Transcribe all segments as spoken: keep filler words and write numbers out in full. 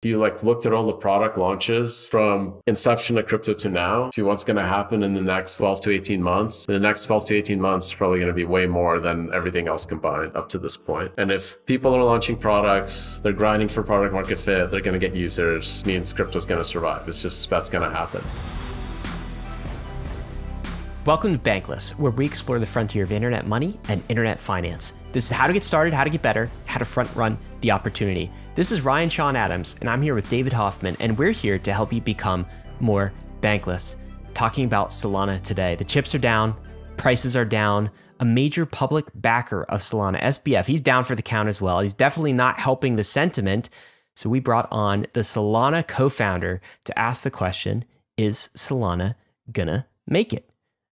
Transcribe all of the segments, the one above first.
If you like looked at all the product launches from inception of crypto to now, to what's going to happen in the next twelve to eighteen months, in the next twelve to eighteen months is probably going to be way more than everything else combined up to this point. And if people are launching products, they're grinding for product market fit, they're going to get users, means crypto is going to survive. It's just that's going to happen. Welcome to Bankless, where we explore the frontier of internet money and internet finance. This is how to get started, how to get better, how to front run the opportunity. This is Ryan Sean Adams, and I'm here with David Hoffman, and we're here to help you become more bankless. Talking about Solana today, the chips are down, prices are down. A major public backer of Solana, S B F, he's down for the count as well. He's definitely not helping the sentiment. So we brought on the Solana co-founder to ask the question, is Solana gonna make it?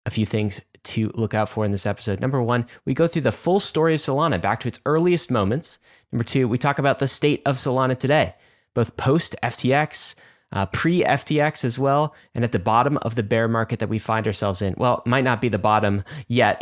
A few things to look out for in this episode. Number one, we go through the full story of Solana back to its earliest moments. Number two, we talk about the state of Solana today, both post-F T X, uh, pre-F T X as well, and at the bottom of the bear market that we find ourselves in. Well, it might not be the bottom yet.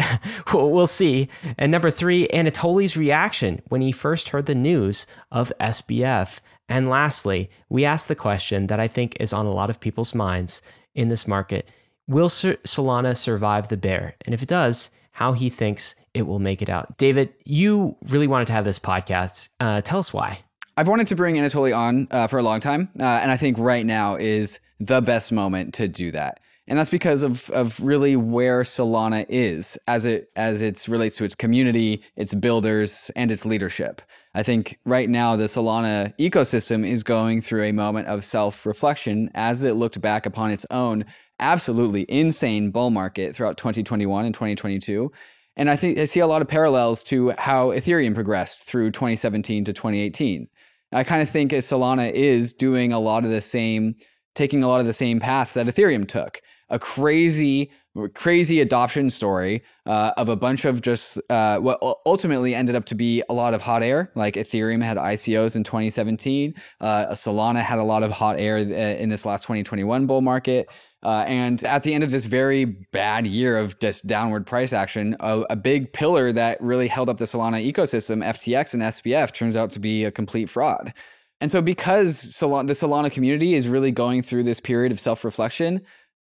We'll see. And number three, Anatoly's reaction when he first heard the news of S B F. And lastly, we ask the question that I think is on a lot of people's minds in this market. Will Solana survive the bear? And if it does, how he thinks it will make it out. David, you really wanted to have this podcast. Uh, tell us why. I've wanted to bring Anatoly on uh, for a long time. Uh, and I think right now is the best moment to do that. And that's because of, of really where Solana is as it as it relates to its community, its builders, and its leadership. I think right now the Solana ecosystem is going through a moment of self-reflection as it looked back upon its own absolutely insane bull market throughout twenty twenty-one and twenty twenty-two. And I think I see a lot of parallels to how Ethereum progressed through twenty seventeen to twenty eighteen. I kind of think Solana is doing a lot of the same, taking a lot of the same paths that Ethereum took. A crazy, crazy adoption story uh, of a bunch of just uh, what ultimately ended up to be a lot of hot air. Like Ethereum had I C Os in twenty seventeen. Uh, Solana had a lot of hot air in this last twenty twenty-one bull market. Uh, and at the end of this very bad year of just downward price action, a, a big pillar that really held up the Solana ecosystem, F T X and S B F, turns out to be a complete fraud. And so because Solana, the Solana community is really going through this period of self-reflection,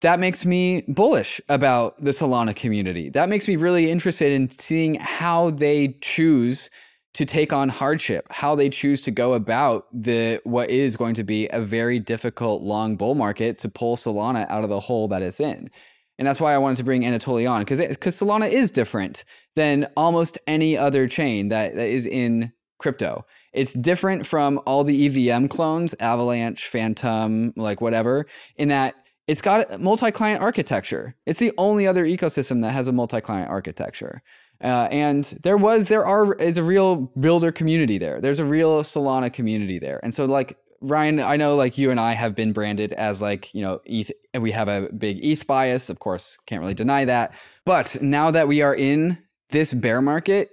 that makes me bullish about the Solana community. That makes me really interested in seeing how they choose to take on hardship, how they choose to go about the what is going to be a very difficult long bull market to pull Solana out of the hole that it's in. And that's why I wanted to bring Anatoly on, because because Solana is different than almost any other chain that, that is in crypto. It's different from all the E V M clones, Avalanche, Phantom, like whatever, in that it's got a multi-client architecture. It's the only other ecosystem that has a multi-client architecture. Uh, and there was, there are, is a real builder community there. There's a real Solana community there. And so like, Ryan, I know like you and I have been branded as like, you know, E T H, and we have a big E T H bias. Of course, can't really deny that. But now that we are in this bear market,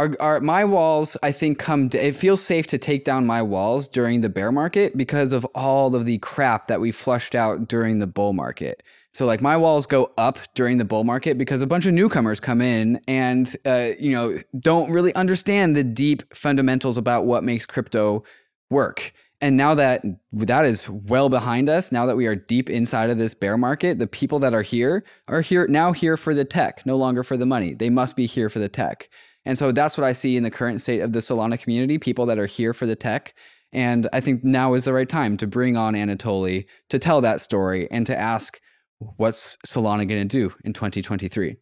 Our, our, my walls, I think, come to, it feels safe to take down my walls during the bear market because of all of the crap that we flushed out during the bull market. So like my walls go up during the bull market because a bunch of newcomers come in and, uh, you know, don't really understand the deep fundamentals about what makes crypto work. And now that that is well behind us, now that we are deep inside of this bear market, the people that are here are here now here for the tech, no longer for the money. They must be here for the tech. And so that's what I see in the current state of the Solana community, people that are here for the tech. And I think now is the right time to bring on Anatoly to tell that story and to ask, what's Solana going to do in twenty twenty-three?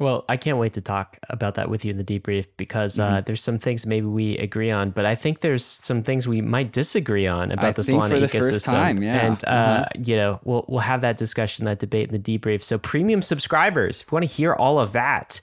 Well, I can't wait to talk about that with you in the debrief, because mm-hmm. uh, there's some things maybe we agree on, but I think there's some things we might disagree on about I the Solana for the ecosystem. First time, yeah. And uh, mm-hmm. you know, we'll we'll have that discussion, that debate in the debrief. So premium subscribers, if you want to hear all of that,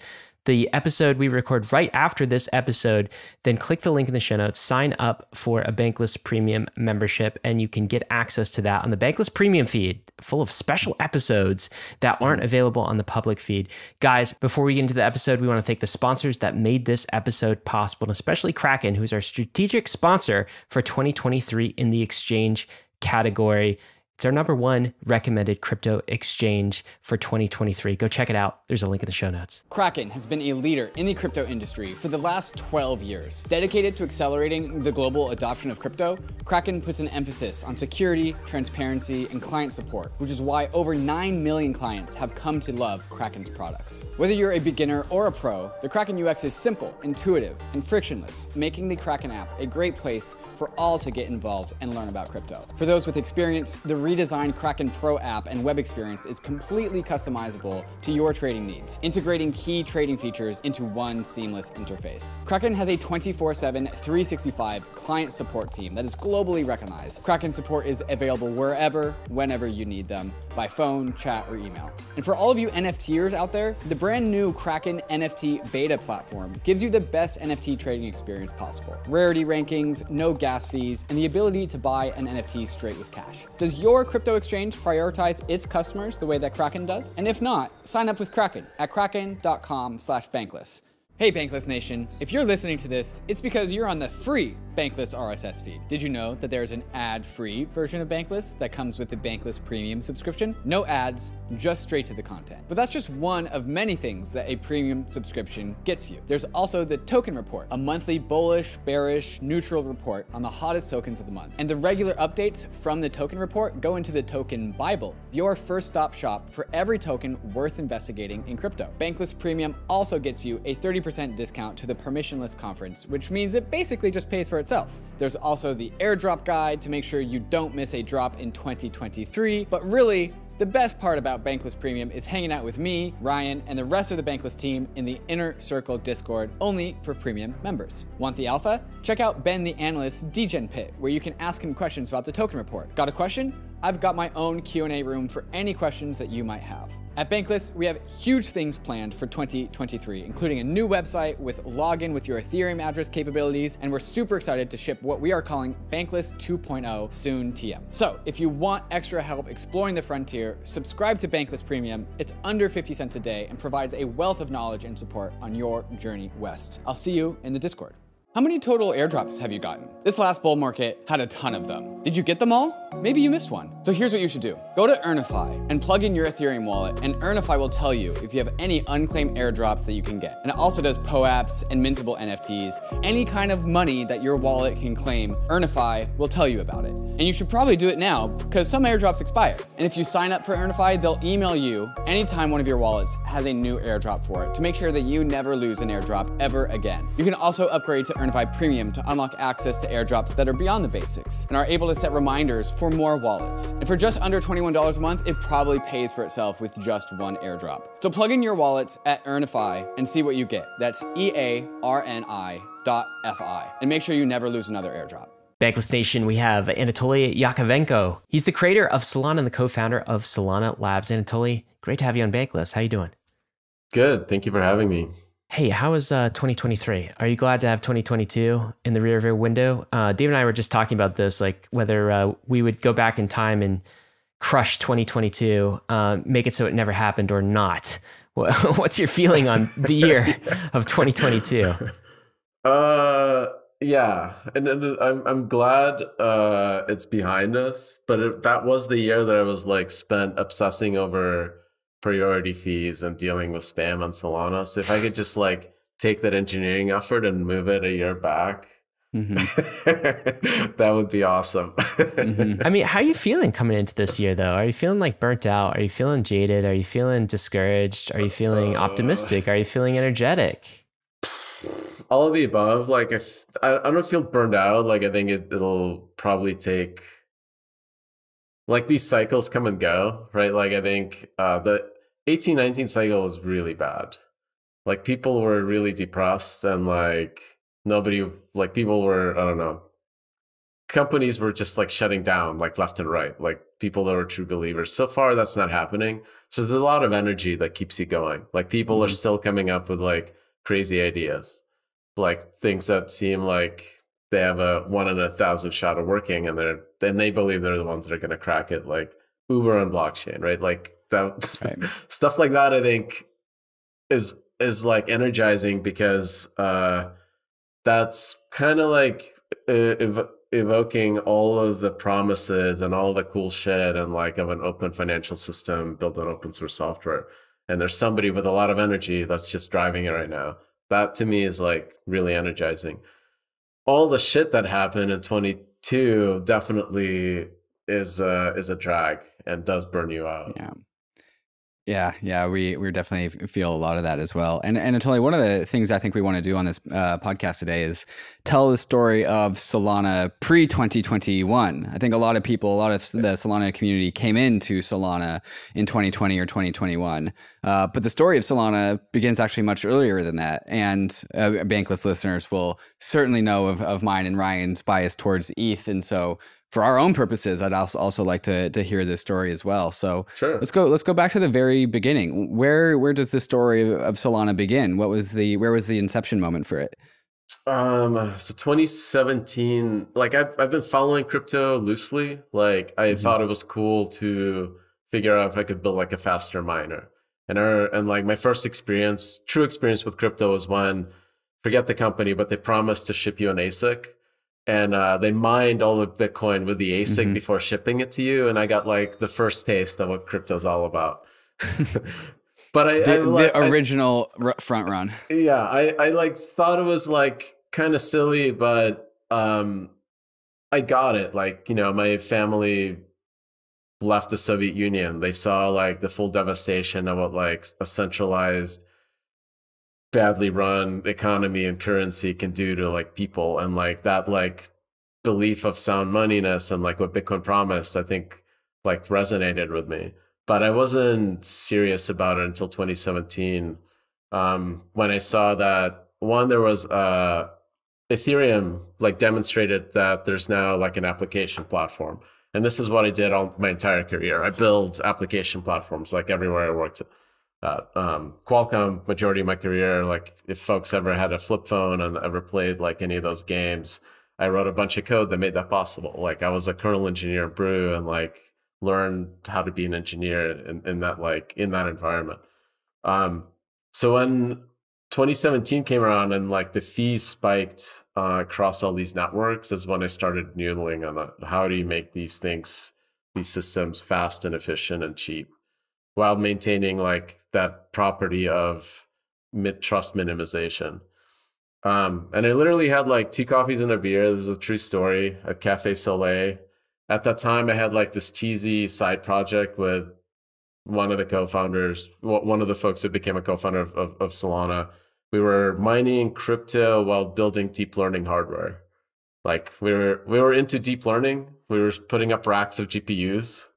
the episode we record right after this episode, then click the link in the show notes, sign up for a Bankless Premium membership, and you can get access to that on the Bankless Premium feed, full of special episodes that aren't available on the public feed. Guys, before we get into the episode, we want to thank the sponsors that made this episode possible, and especially Kraken, who's our strategic sponsor for twenty twenty-three in the exchange category. It's our number one recommended crypto exchange for twenty twenty-three. Go check it out. There's a link in the show notes. Kraken has been a leader in the crypto industry for the last twelve years. Dedicated to accelerating the global adoption of crypto, Kraken puts an emphasis on security, transparency, and client support, which is why over nine million clients have come to love Kraken's products. Whether you're a beginner or a pro, the Kraken U X is simple, intuitive, and frictionless, making the Kraken app a great place for all to get involved and learn about crypto. For those with experience, the redesigned Kraken Pro app and web experience is completely customizable to your trading needs, integrating key trading features into one seamless interface. Kraken has a twenty-four seven, three sixty-five client support team that is globally recognized. Kraken support is available wherever, whenever you need them, by phone, chat, or email. And for all of you NFTers out there, the brand new Kraken N F T beta platform gives you the best N F T trading experience possible. Rarity rankings, no gas fees, and the ability to buy an N F T straight with cash. Does your Your crypto exchange prioritize its customers the way that Kraken does? And if not, sign up with Kraken at kraken dot com slash bankless. Hey Bankless Nation, if you're listening to this, it's because you're on the free Bankless R S S feed. Did you know that there's an ad-free version of Bankless that comes with the Bankless Premium subscription? No ads, just straight to the content. But that's just one of many things that a premium subscription gets you. There's also the Token Report, a monthly bullish, bearish, neutral report on the hottest tokens of the month. And the regular updates from the Token Report go into the Token Bible, your first stop shop for every token worth investigating in crypto. Bankless Premium also gets you a thirty percent discount to the Permissionless Conference, which means it basically just pays for itself. There's also the airdrop guide to make sure you don't miss a drop in twenty twenty-three, but really, the best part about Bankless Premium is hanging out with me, Ryan, and the rest of the Bankless team in the Inner Circle Discord, only for premium members. Want the alpha? Check out Ben the Analyst's Degen Pit, where you can ask him questions about the Token Report. Got a question? I've got my own Q and A room for any questions that you might have. At Bankless, we have huge things planned for twenty twenty-three, including a new website with login with your Ethereum address capabilities, and we're super excited to ship what we are calling Bankless two point oh soon T M. So if you want extra help exploring the frontier, subscribe to Bankless Premium. It's under fifty cents a day and provides a wealth of knowledge and support on your journey west. I'll see you in the Discord. How many total airdrops have you gotten? This last bull market had a ton of them. Did you get them all? Maybe you missed one. So here's what you should do. Go to EarnIFI and plug in your Ethereum wallet, and EarnIFI will tell you if you have any unclaimed airdrops that you can get. And it also does POAPs and mintable N F Ts. Any kind of money that your wallet can claim, EarnIFI will tell you about it. And you should probably do it now because some airdrops expire. And if you sign up for EarnIFI, they'll email you anytime one of your wallets has a new airdrop for it to make sure that you never lose an airdrop ever again. You can also upgrade to EarnIFI Premium to unlock access to airdrops that are beyond the basics and are able to set reminders for more wallets. And for just under twenty-one dollars a month, it probably pays for itself with just one airdrop. So plug in your wallets at EarnIFI and see what you get. That's E A R N I dot F I. And make sure you never lose another airdrop. Bankless Nation, we have Anatoly Yakovenko. He's the creator of Solana and the co-founder of Solana Labs. Anatoly, great to have you on Bankless. How you doing? Good. Thank you for having me. Hey, how is uh, twenty twenty-three? Are you glad to have twenty twenty-two in the rear view window? Uh, Dave and I were just talking about this, like whether uh, we would go back in time and crush twenty twenty-two, uh, make it so it never happened or not. What's your feeling on the year of twenty twenty-two? Uh, yeah, and, and I'm, I'm glad uh, it's behind us, but it, that was the year that I was like spent obsessing over priority fees and dealing with spam on Solana. So if I could just like take that engineering effort and move it a year back, mm-hmm. that would be awesome. mm-hmm. I mean, how are you feeling coming into this year though? Are you feeling like burnt out? Are you feeling jaded? Are you feeling discouraged? Are you feeling uh, optimistic? Are you feeling energetic? All of the above. Like if I, I don't feel burned out, like I think it, it'll probably take, like these cycles come and go, right? Like I think uh, the eighteen nineteen cycle was really bad. Like people were really depressed and like nobody, like people were, I don't know, companies were just like shutting down like left and right, like people that were true believers. So far that's not happening. So there's a lot of energy that keeps you going. Like people are still coming up with like crazy ideas, like things that seem like they have a one in a thousand shot of working, and they're then they believe they're the ones that are going to crack it, like Uber and blockchain, right? Like that right. stuff like that. I think is is like energizing because uh, that's kind of like uh, evoking all of the promises and all the cool shit and like of an open financial system built on open source software. And there's somebody with a lot of energy that's just driving it right now. That to me is like really energizing. All the shit that happened in twenty-two definitely is a, is a drag and does burn you out. Yeah. Yeah, yeah, we we definitely feel a lot of that as well. And and Anatoly, one of the things I think we want to do on this uh, podcast today is tell the story of Solana pre twenty twenty-one. I think a lot of people, a lot of the Solana community came into Solana in twenty twenty or twenty twenty-one. Uh, but the story of Solana begins actually much earlier than that. And uh, Bankless listeners will certainly know of, of mine and Ryan's bias towards E T H. And so for our own purposes, I'd also also like to to hear this story as well. So sure. let's go let's go back to the very beginning. Where where does the story of Solana begin? What was the where was the inception moment for it? Um, so twenty seventeen. Like I've I've been following crypto loosely. Like I mm-hmm. thought it was cool to figure out if I could build like a faster miner. And our, and like my first experience, true experience with crypto was when, forget the company, but they promised to ship you an A S I C. And uh, they mined all the Bitcoin with the A S I C mm-hmm. before shipping it to you. And I got like the first taste of what crypto is all about. But I- The, I, like, the original I, front run. Yeah, I, I like thought it was like kind of silly, but um, I got it. Like, you know, my family left the Soviet Union. They saw like the full devastation of what like a centralized badly run economy and currency can do to like people, and like that like belief of sound moneyness and like what Bitcoin promised, I think like resonated with me. But I wasn't serious about it until twenty seventeen, um, when I saw that one, there was uh, Ethereum like demonstrated that there's now like an application platform, and this is what I did all my entire career. I build application platforms like everywhere I worked. Uh, um, Qualcomm, majority of my career, like if folks ever had a flip phone and ever played like any of those games, I wrote a bunch of code that made that possible. Like I was a kernel engineer at Brew and like learned how to be an engineer in, in that like in that environment. Um, so when twenty seventeen came around and like the fees spiked uh, across all these networks is when I started noodling on uh, how do you make these things, these systems fast and efficient and cheap, while maintaining like that property of trust minimization. Um, and I literally had like two coffees and a beer. This is a true story at Cafe Soleil. At that time, I had like this cheesy side project with one of the co-founders, one of the folks that became a co-founder of, of, of Solana. We were mining crypto while building deep learning hardware. Like we were, we were into deep learning. We were putting up racks of G P Us.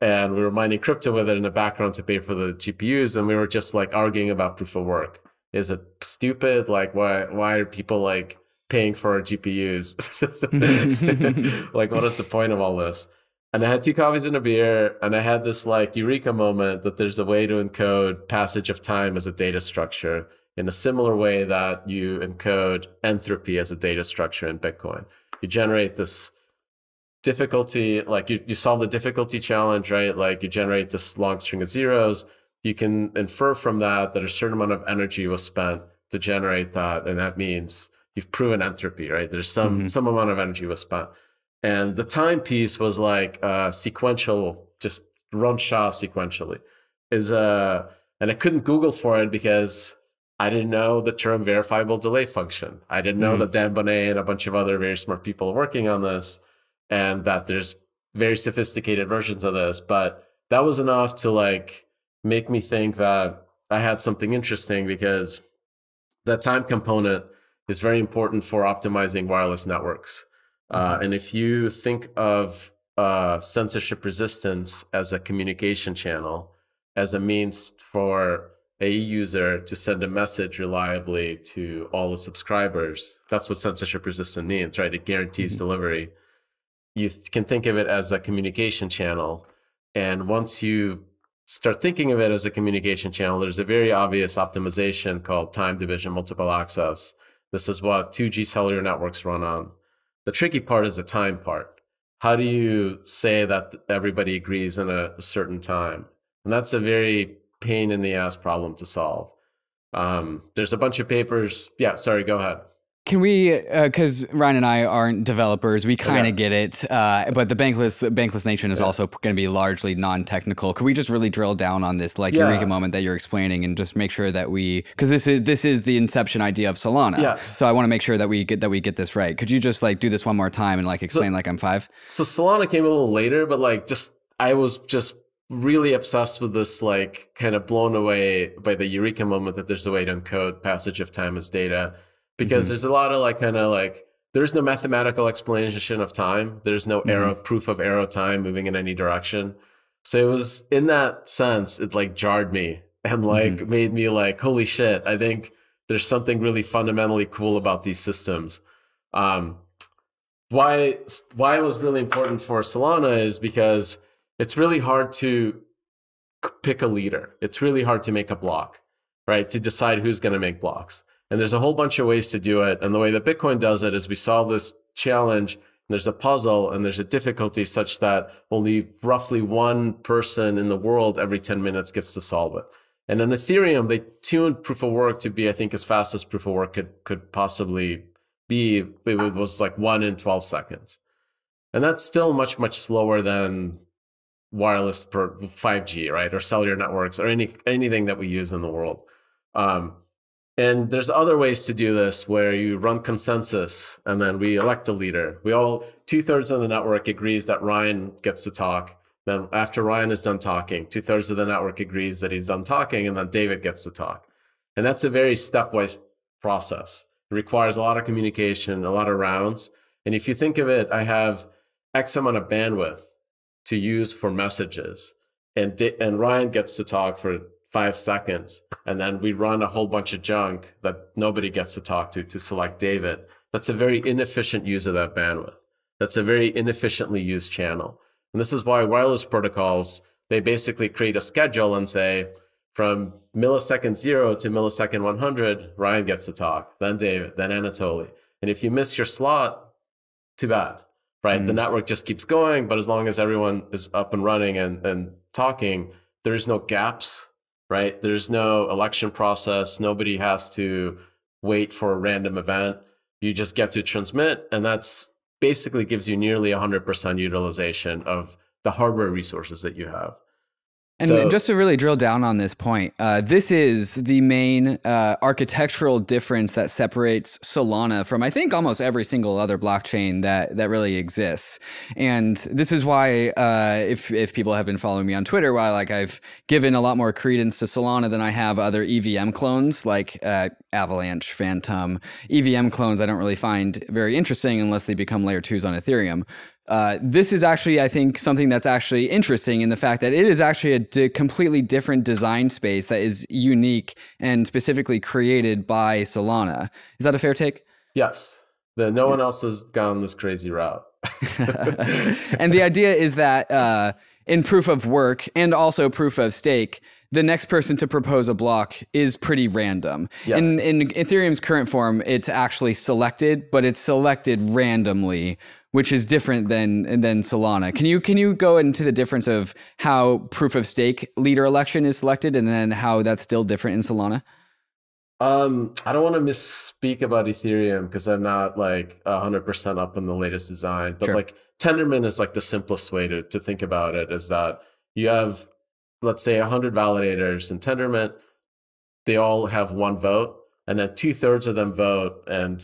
And we were mining crypto with it in the background to pay for the G P Us. And we were just like arguing about proof of work. Is it stupid? Like, why, why are people like paying for our G P Us? Like, what is the point of all this? And I had two coffees and a beer. And I had this like eureka moment that there's a way to encode passage of time as a data structure in a similar way that you encode entropy as a data structure in Bitcoin. You generate this difficulty, like you, you solve the difficulty challenge, right? Like you generate this long string of zeros. You can infer from that that a certain amount of energy was spent to generate that. And that means you've proven entropy, right? There's some, mm-hmm. some amount of energy was spent. And the time piece was like uh, sequential, just Run Shah sequentially. Is, uh, and I couldn't Google for it because I didn't know the term verifiable delay function. I didn't know mm-hmm. that Dan Bonet and a bunch of other very smart people are working on this, and that there's very sophisticated versions of this, but that was enough to like make me think that I had something interesting, because that time component is very important for optimizing wireless networks. Uh, and if you think of uh, censorship resistance as a communication channel, as a means for a user to send a message reliably to all the subscribers, that's what censorship resistance means, right? It guarantees mm-hmm. delivery. You can think of it as a communication channel. And once you start thinking of it as a communication channel, there's a very obvious optimization called time division multiple access. This is what two G cellular networks run on. The tricky part is the time part. How do you say that everybody agrees in a certain time? And that's a very pain in the ass problem to solve. Um, there's a bunch of papers. Yeah, sorry, go ahead. Can we, because uh, Ryan and I aren't developers, we kind of yeah. get it, uh, but the Bankless Bankless Nation is yeah. also going to be largely non-technical. Could we just really drill down on this, like, yeah. Eureka moment that you're explaining, and just make sure that we, because this is this is the inception idea of Solana. Yeah. So I want to make sure that we get that we get this right. Could you just like do this one more time and like explain so, like I'm five? So Solana came a little later, but like just I was just really obsessed with this, like kind of blown away by the Eureka moment that there's a way to encode passage of time as data. Because mm-hmm. there's a lot of like kind of like there's no mathematical explanation of time. There's no mm-hmm. arrow proof of arrow time moving in any direction. So it was in that sense, it like jarred me and like mm-hmm. made me like, holy shit, I think there's something really fundamentally cool about these systems. Um, why why it was really important for Solana is because it's really hard to pick a leader. It's really hard to make a block, right? To decide who's going to make blocks. And there's a whole bunch of ways to do it. And the way that Bitcoin does it is we solve this challenge, and there's a puzzle, and there's a difficulty such that only roughly one person in the world every ten minutes gets to solve it. And in Ethereum, they tuned proof of work to be, I think, as fast as proof of work could, could possibly be. It was like one in twelve seconds. And that's still much, much slower than wireless per five G, right? Or cellular networks or any anything that we use in the world. Um, And there's other ways to do this where you run consensus and then we elect a leader. We all, two-thirds of the network agrees that Ryan gets to talk. Then after Ryan is done talking, two-thirds of the network agrees that he's done talking, and then David gets to talk. And that's a very stepwise process. It requires a lot of communication, a lot of rounds. And if you think of it, I have X amount of bandwidth to use for messages. And, and Ryan gets to talk for five seconds, and then we run a whole bunch of junk that nobody gets to talk to to select David. That's a very inefficient use of that bandwidth. That's a very inefficiently used channel. And this is why wireless protocols, they basically create a schedule and say, from millisecond zero to millisecond one hundred, Ryan gets to talk, then David, then Anatoly. And if you miss your slot, too bad, right? Mm-hmm. The network just keeps going, but as long as everyone is up and running and, and talking, there's no gaps. Right? There's no election process. Nobody has to wait for a random event. You just get to transmit, and that's basically gives you nearly one hundred percent utilization of the hardware resources that you have. And so, just to really drill down on this point, uh, this is the main uh, architectural difference that separates Solana from, I think, almost every single other blockchain that that really exists. And this is why, uh, if if people have been following me on Twitter, why like I've given a lot more credence to Solana than I have other E V M clones like uh, Avalanche, Phantom. E V M clones I don't really find very interesting unless they become layer twos on Ethereum. Uh, this is actually, I think, something that's actually interesting in the fact that it is actually a d completely different design space that is unique and specifically created by Solana. Is that a fair take? Yes. The, no one else has gone this crazy route. And the idea is that uh, in proof of work and also proof of stake, the next person to propose a block is pretty random. Yeah. In, in Ethereum's current form, it's actually selected, but it's selected randomly, which is different than than Solana. Can you can you go into the difference of how proof of stake leader election is selected, and then how that's still different in Solana? Um, I don't want to misspeak about Ethereum because I'm not like a hundred percent up on the latest design. But sure. like Tendermint is like the simplest way to to think about it is that you have, let's say, a hundred validators in Tendermint. They all have one vote, and then two thirds of them vote and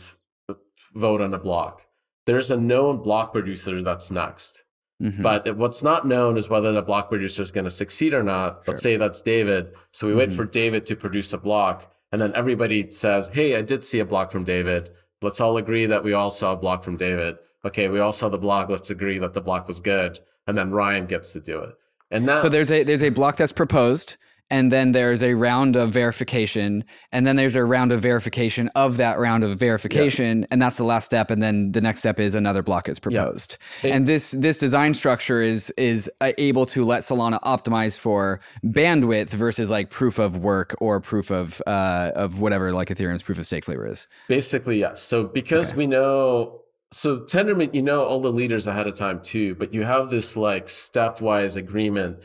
vote on a block. There's a known block producer that's next. Mm-hmm. But what's not known is whether the block producer is going to succeed or not. Sure. Let's say that's David. So we mm-hmm. wait for David to produce a block. And then everybody says, hey, I did see a block from David. Let's all agree that we all saw a block from David. Okay, we all saw the block. Let's agree that the block was good. And then Ryan gets to do it. And that, so there's a, there's a block that's proposed. And then there's a round of verification, and then there's a round of verification of that round of verification, yeah. and that's the last step. And then the next step is another block is proposed. Yeah. It, and this this design structure is is able to let Solana optimize for bandwidth versus like proof of work or proof of uh, of whatever like Ethereum's proof of stake flavor is. Basically, yes. So because okay. we know, so Tendermint, you know all the leaders ahead of time too, but you have this like stepwise agreement.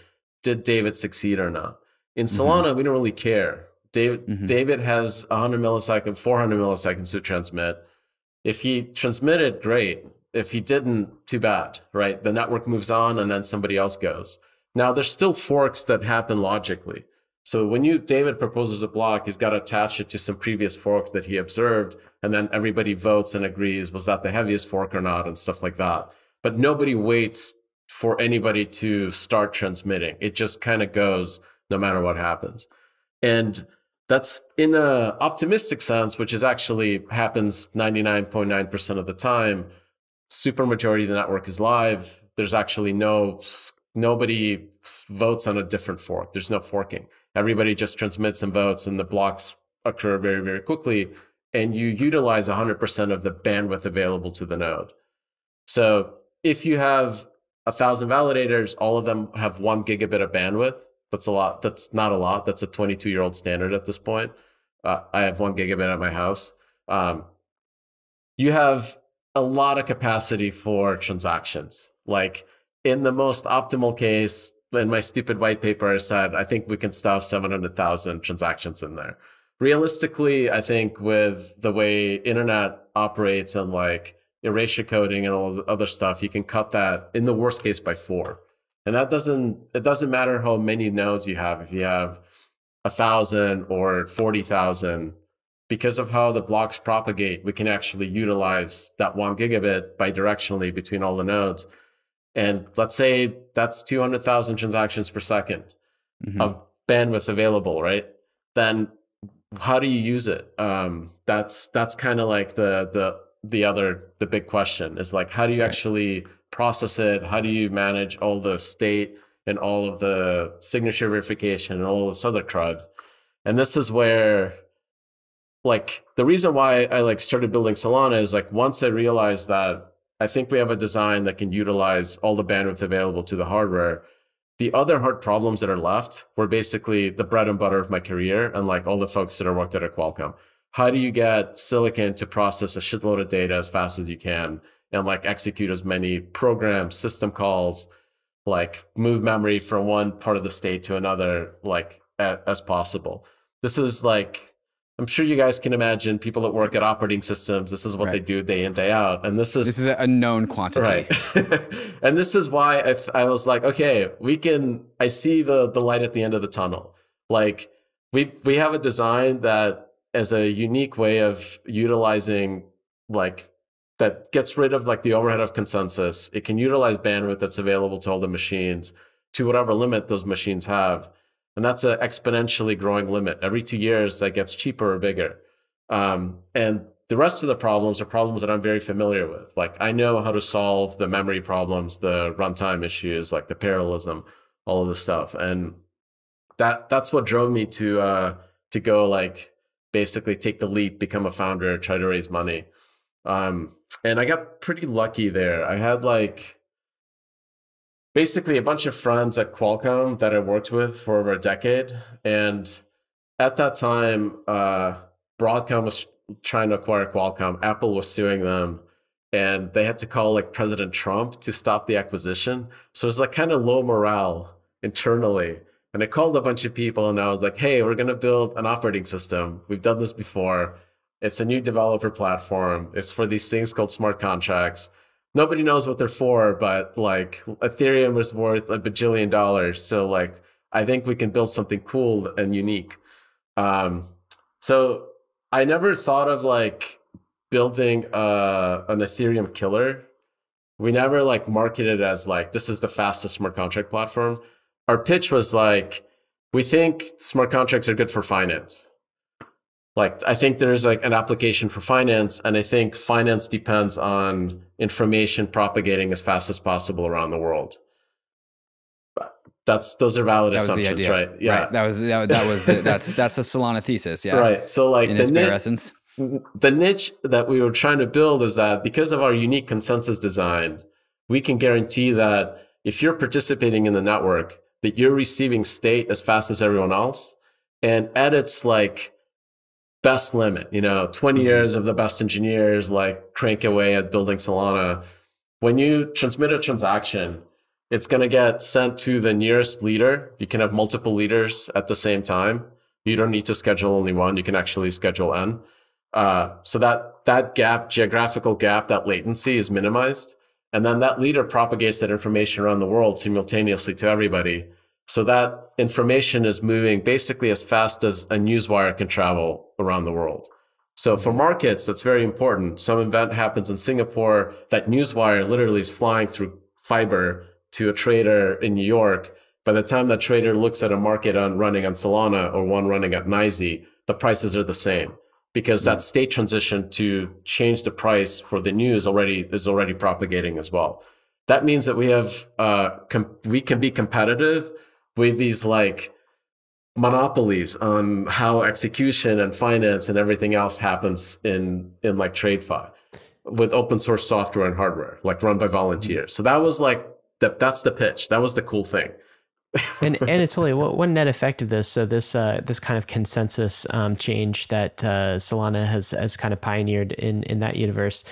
Did David succeed or not? In Solana, mm-hmm. we don't really care. David, mm-hmm. David has one hundred milliseconds, four hundred milliseconds to transmit. If he transmitted, great. If he didn't, too bad, right? The network moves on and then somebody else goes. Now, there's still forks that happen logically. So when you, David proposes a block, he's got to attach it to some previous fork that he observed, and then everybody votes and agrees, was that the heaviest fork or not, and stuff like that. But nobody waits for anybody to start transmitting. It just kind of goes no matter what happens. And that's in an optimistic sense, which is actually happens ninety-nine point nine percent of the time. Super majority of the network is live. There's actually no, nobody votes on a different fork. There's no forking. Everybody just transmits and votes, and the blocks occur very, very quickly. And you utilize one hundred percent of the bandwidth available to the node. So if you have a thousand validators, all of them have one gigabit of bandwidth. That's a lot. That's not a lot. That's a twenty-two-year-old standard at this point. Uh, I have one gigabit at my house. Um, you have a lot of capacity for transactions. Like in the most optimal case, in my stupid white paper, I said, I think we can stuff seven hundred thousand transactions in there. Realistically, I think with the way internet operates and like erasure coding and all the other stuff, you can cut that in the worst case by four. And that doesn't, it doesn't matter how many nodes you have, if you have a thousand or forty thousand, because of how the blocks propagate, we can actually utilize that one gigabit bidirectionally between all the nodes. And let's say that's two hundred thousand transactions per second mm-hmm. of bandwidth available, right? Then how do you use it? Um, that's that's kind of like the the the other the big question is like, how do you actually process it? How do you manage all the state and all of the signature verification and all this other crud? And this is where, like, the reason why I like started building Solana is like once I realized that I think we have a design that can utilize all the bandwidth available to the hardware. The other hard problems that are left were basically the bread and butter of my career and like all the folks that are worked at Qualcomm. How do you get silicon to process a shitload of data as fast as you can and like execute as many programs, system calls, like move memory from one part of the state to another, like as possible? This is like, I'm sure you guys can imagine people that work at operating systems. This is what right. they do day in, day out. And this is this is a known quantity. Right. And this is why I, I was like, okay, we can, I see the, the light at the end of the tunnel. Like we, we have a design that is a unique way of utilizing, like that gets rid of like the overhead of consensus. It can utilize bandwidth that's available to all the machines to whatever limit those machines have. And that's an exponentially growing limit. Every two years, that gets cheaper or bigger. Um, and the rest of the problems are problems that I'm very familiar with. Like I know how to solve the memory problems, the runtime issues, like the parallelism, all of this stuff. And that that's what drove me to uh, to go like basically take the leap, become a founder, try to raise money. Um, and I got pretty lucky there. I had like. Basically a bunch of friends at Qualcomm that I worked with for over a decade. And at that time, uh, Broadcom was trying to acquire Qualcomm. Apple was suing them. And they had to call like President Trump to stop the acquisition. So it was like kind of low morale internally. And I called a bunch of people and I was like, hey, we're going to build an operating system. We've done this before. It's a new developer platform. It's for these things called smart contracts. Nobody knows what they're for, but like Ethereum was worth a bajillion dollars. So like, I think we can build something cool and unique. Um, so I never thought of like building a, an Ethereum killer. We never like marketed it as like, this is the fastest smart contract platform. Our pitch was like, we think smart contracts are good for finance. Like, I think there's like an application for finance, and I think finance depends on information propagating as fast as possible around the world. That's, those are valid that assumptions, right? Yeah. Right. That was, that, that was, the, that's, that's the Solana thesis. Yeah. Right. So like in its bare essence, the niche that we were trying to build is that because of our unique consensus design, we can guarantee that if you're participating in the network, that you're receiving state as fast as everyone else. And at its like, best limit, you know, twenty years of the best engineers like crank away at building Solana. When you transmit a transaction, it's going to get sent to the nearest leader. You can have multiple leaders at the same time. You don't need to schedule only one. You can actually schedule N. Uh, so that, that gap, geographical gap, that latency is minimized. And then that leader propagates that information around the world simultaneously to everybody. So that information is moving basically as fast as a news wire can travel around the world. So for markets, that's very important. Some event happens in Singapore, that news wire literally is flying through fiber to a trader in New York. By the time that trader looks at a market on running on Solana or one running at N Y S E, the prices are the same, because that state transition to change the price for the news already is already propagating as well. That means that we have uh, we can be competitive with these like monopolies on how execution and finance and everything else happens in in like TradeFi with open source software and hardware, like run by volunteers. Mm-hmm. So that was like the, that's the pitch. That was the cool thing. And Anatoly, what one net effect of this? So this uh, this kind of consensus um, change that uh, Solana has has kind of pioneered in in that universe.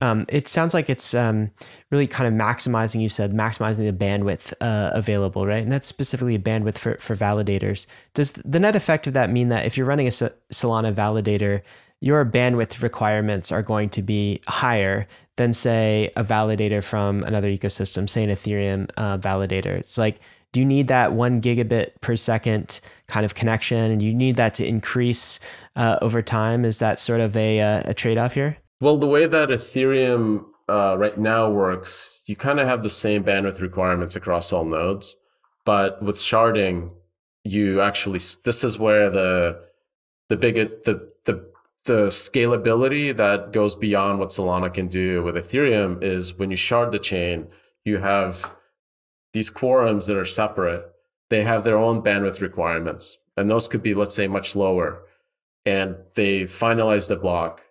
Um, it sounds like it's um, really kind of maximizing. You said maximizing the bandwidth uh, available, right? And that's specifically a bandwidth for for validators. Does the net effect of that mean that if you're running a Solana validator, your bandwidth requirements are going to be higher than, say, a validator from another ecosystem, say an Ethereum uh, validator? It's like, do you need that one gigabit per second kind of connection, and you need that to increase uh, over time? Is that sort of a, a trade-off here? Well, the way that Ethereum uh, right now works, you kind of have the same bandwidth requirements across all nodes, but with sharding, you actually this is where the the big the the the scalability that goes beyond what Solana can do with Ethereum is when you shard the chain, you have these quorums that are separate. They have their own bandwidth requirements, and those could be, let's say, much lower, and they finalize the block,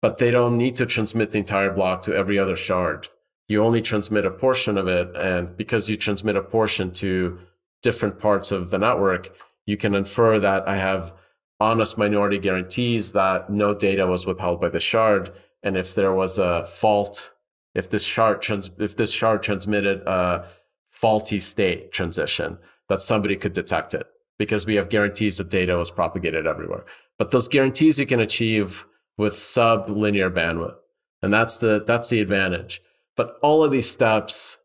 but they don't need to transmit the entire block to every other shard. You only transmit a portion of it, and because you transmit a portion to different parts of the network, you can infer that I have honest minority guarantees that no data was withheld by the shard, and if there was a fault, if this shard trans if this shard transmitted a faulty state transition, that somebody could detect it, because we have guarantees that data was propagated everywhere. But those guarantees you can achieve with sub-linear bandwidth, and that's the that's the advantage. But all of these steps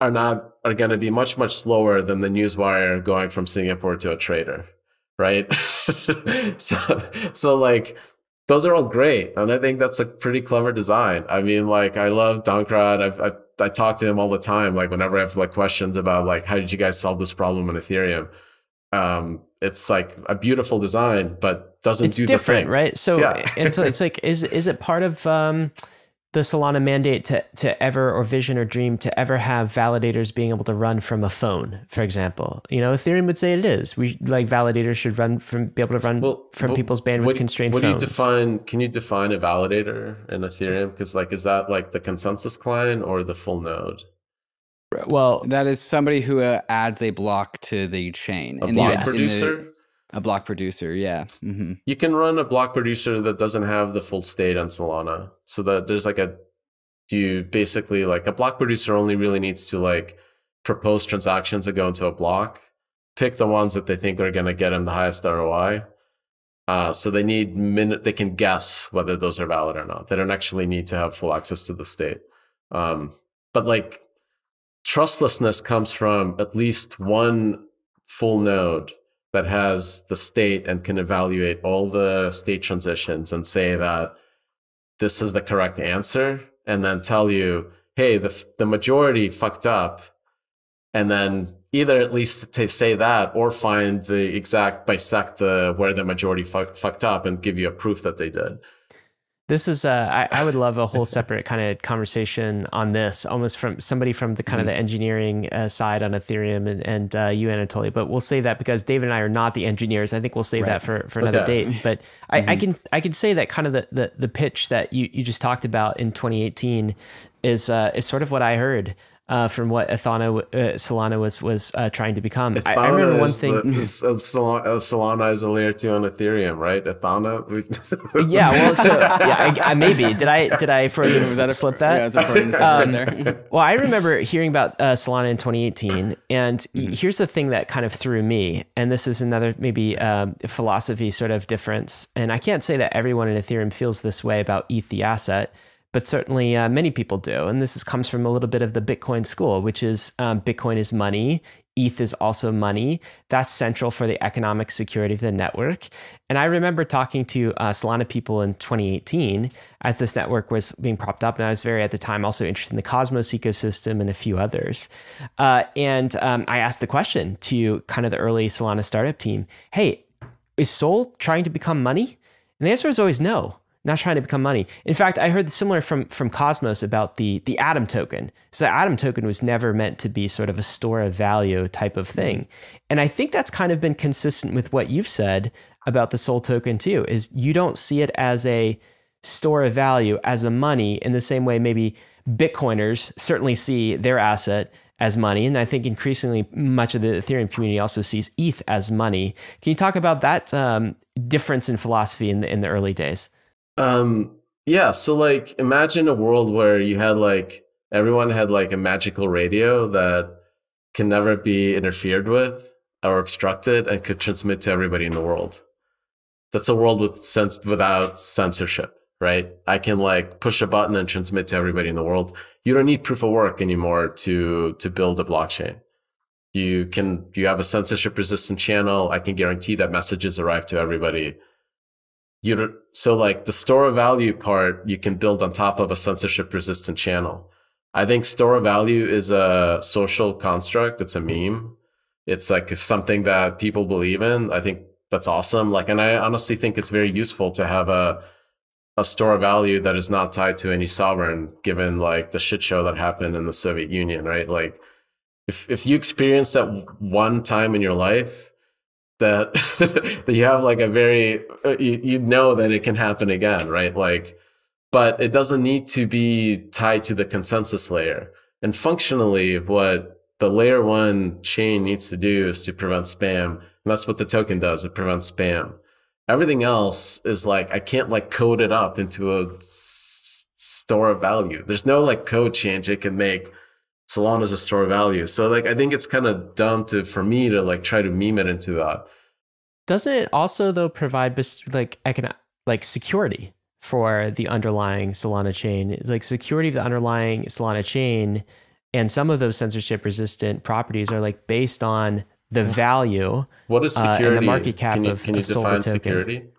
are not are going to be much much slower than the newswire going from Singapore to a trader, right? so so like, those are all great, and I think that's a pretty clever design. I mean, like, I love Donkrad. I've, I've I talk to him all the time, like whenever I have like questions about like, how did you guys solve this problem in Ethereum? Um, it's like a beautiful design, but doesn't it's do different, the thing. Right? So yeah. And so it's like, is is it part of um, the Solana mandate to to ever or vision or dream to ever have validators being able to run from a phone, for example? You know, Ethereum would say it is. We like validators should run from be able to run well, from well, people's bandwidth constrained phones. What do you define? Can you define a validator in Ethereum? Because like, is that like the consensus client or the full node? Well, that is somebody who uh, adds a block to the chain. A block the, producer? The, a block producer, yeah. Mm-hmm. You can run a block producer that doesn't have the full state on Solana. So that there's like a, you basically like a block producer only really needs to like propose transactions that go into a block, pick the ones that they think are going to get them the highest R O I. Uh, so they need minute, they can guess whether those are valid or not. They don't actually need to have full access to the state. Um, but like, trustlessness comes from at least one full node that has the state and can evaluate all the state transitions and say that this is the correct answer, and then tell you, hey, the, the majority fucked up, and then either at least to say that or find the exact, bisect the where the majority fuck, fucked up and give you a proof that they did. This is, uh, I, I would love a whole separate kind of conversation on this, almost from somebody from the kind of the engineering uh, side on Ethereum and, and uh, you, Anatoly. But we'll save that because David and I are not the engineers. I think we'll save right. that for, for another okay. date. But mm-hmm. I, I can I can say that kind of the, the, the pitch that you, you just talked about in twenty eighteen is, uh, is sort of what I heard uh, from what Ethana, uh, Solana was was uh, trying to become. I, I remember one thing. The, the, Solana is a layer two on Ethereum, right? Ethana. yeah, well, so yeah, I, I, maybe did I did I for was that a, slip that? Yeah, it's a slip um, right there. Well, I remember hearing about uh, Solana in twenty eighteen, and mm-hmm. here's the thing that kind of threw me, and this is another maybe um, philosophy sort of difference. And I can't say that everyone in Ethereum feels this way about E T H, the asset. But certainly uh, many people do. And this is, comes from a little bit of the Bitcoin school, which is um, Bitcoin is money. E T H is also money. That's central for the economic security of the network. And I remember talking to uh, Solana people in twenty eighteen as this network was being propped up. And I was very, at the time, also interested in the Cosmos ecosystem and a few others. Uh, and um, I asked the question to kind of the early Solana startup team, hey, is Sol trying to become money? And the answer is always no. Not trying to become money. In fact, I heard similar from from Cosmos about the the Atom token. So the Atom token was never meant to be sort of a store of value type of thing. And I think that's kind of been consistent with what you've said about the Sol token too, is you don't see it as a store of value, as a money, in the same way maybe Bitcoiners certainly see their asset as money. And I think increasingly much of the Ethereum community also sees E T H as money. Can you talk about that um, difference in philosophy in the, in the early days? Um, yeah. So like, imagine a world where you had like, everyone had like a magical radio that can never be interfered with or obstructed and could transmit to everybody in the world. That's a world with sense without censorship, right? I can like push a button and transmit to everybody in the world. You don't need proof of work anymore to, to build a blockchain. You can, you have a censorship resistant channel. I can guarantee that messages arrive to everybody. You don't, so like the store of value part, you can build on top of a censorship resistant channel. I think store of value is a social construct. It's a meme. It's like something that people believe in. I think that's awesome. Like, and I honestly think it's very useful to have a, a store of value that is not tied to any sovereign, given like the shit show that happened in the Soviet Union, right? Like if, if you experience that one time in your life, that that you have like a very, you, you know that it can happen again, right? Like, but it doesn't need to be tied to the consensus layer. And functionally, what the layer one chain needs to do is to prevent spam. And that's what the token does. It prevents spam. Everything else is like, I can't like code it up into a s store of value. There's no like code change it can make. Solana is a store of value. So like, I think it's kind of dumb to, for me to like try to meme it into that. Doesn't it also though provide like economic, like security for the underlying Solana chain? It's like security of the underlying Solana chain. And some of those censorship resistant properties are like based on the value. What is security? Uh, and the market cap can you, of, can you of define Solana security? Token.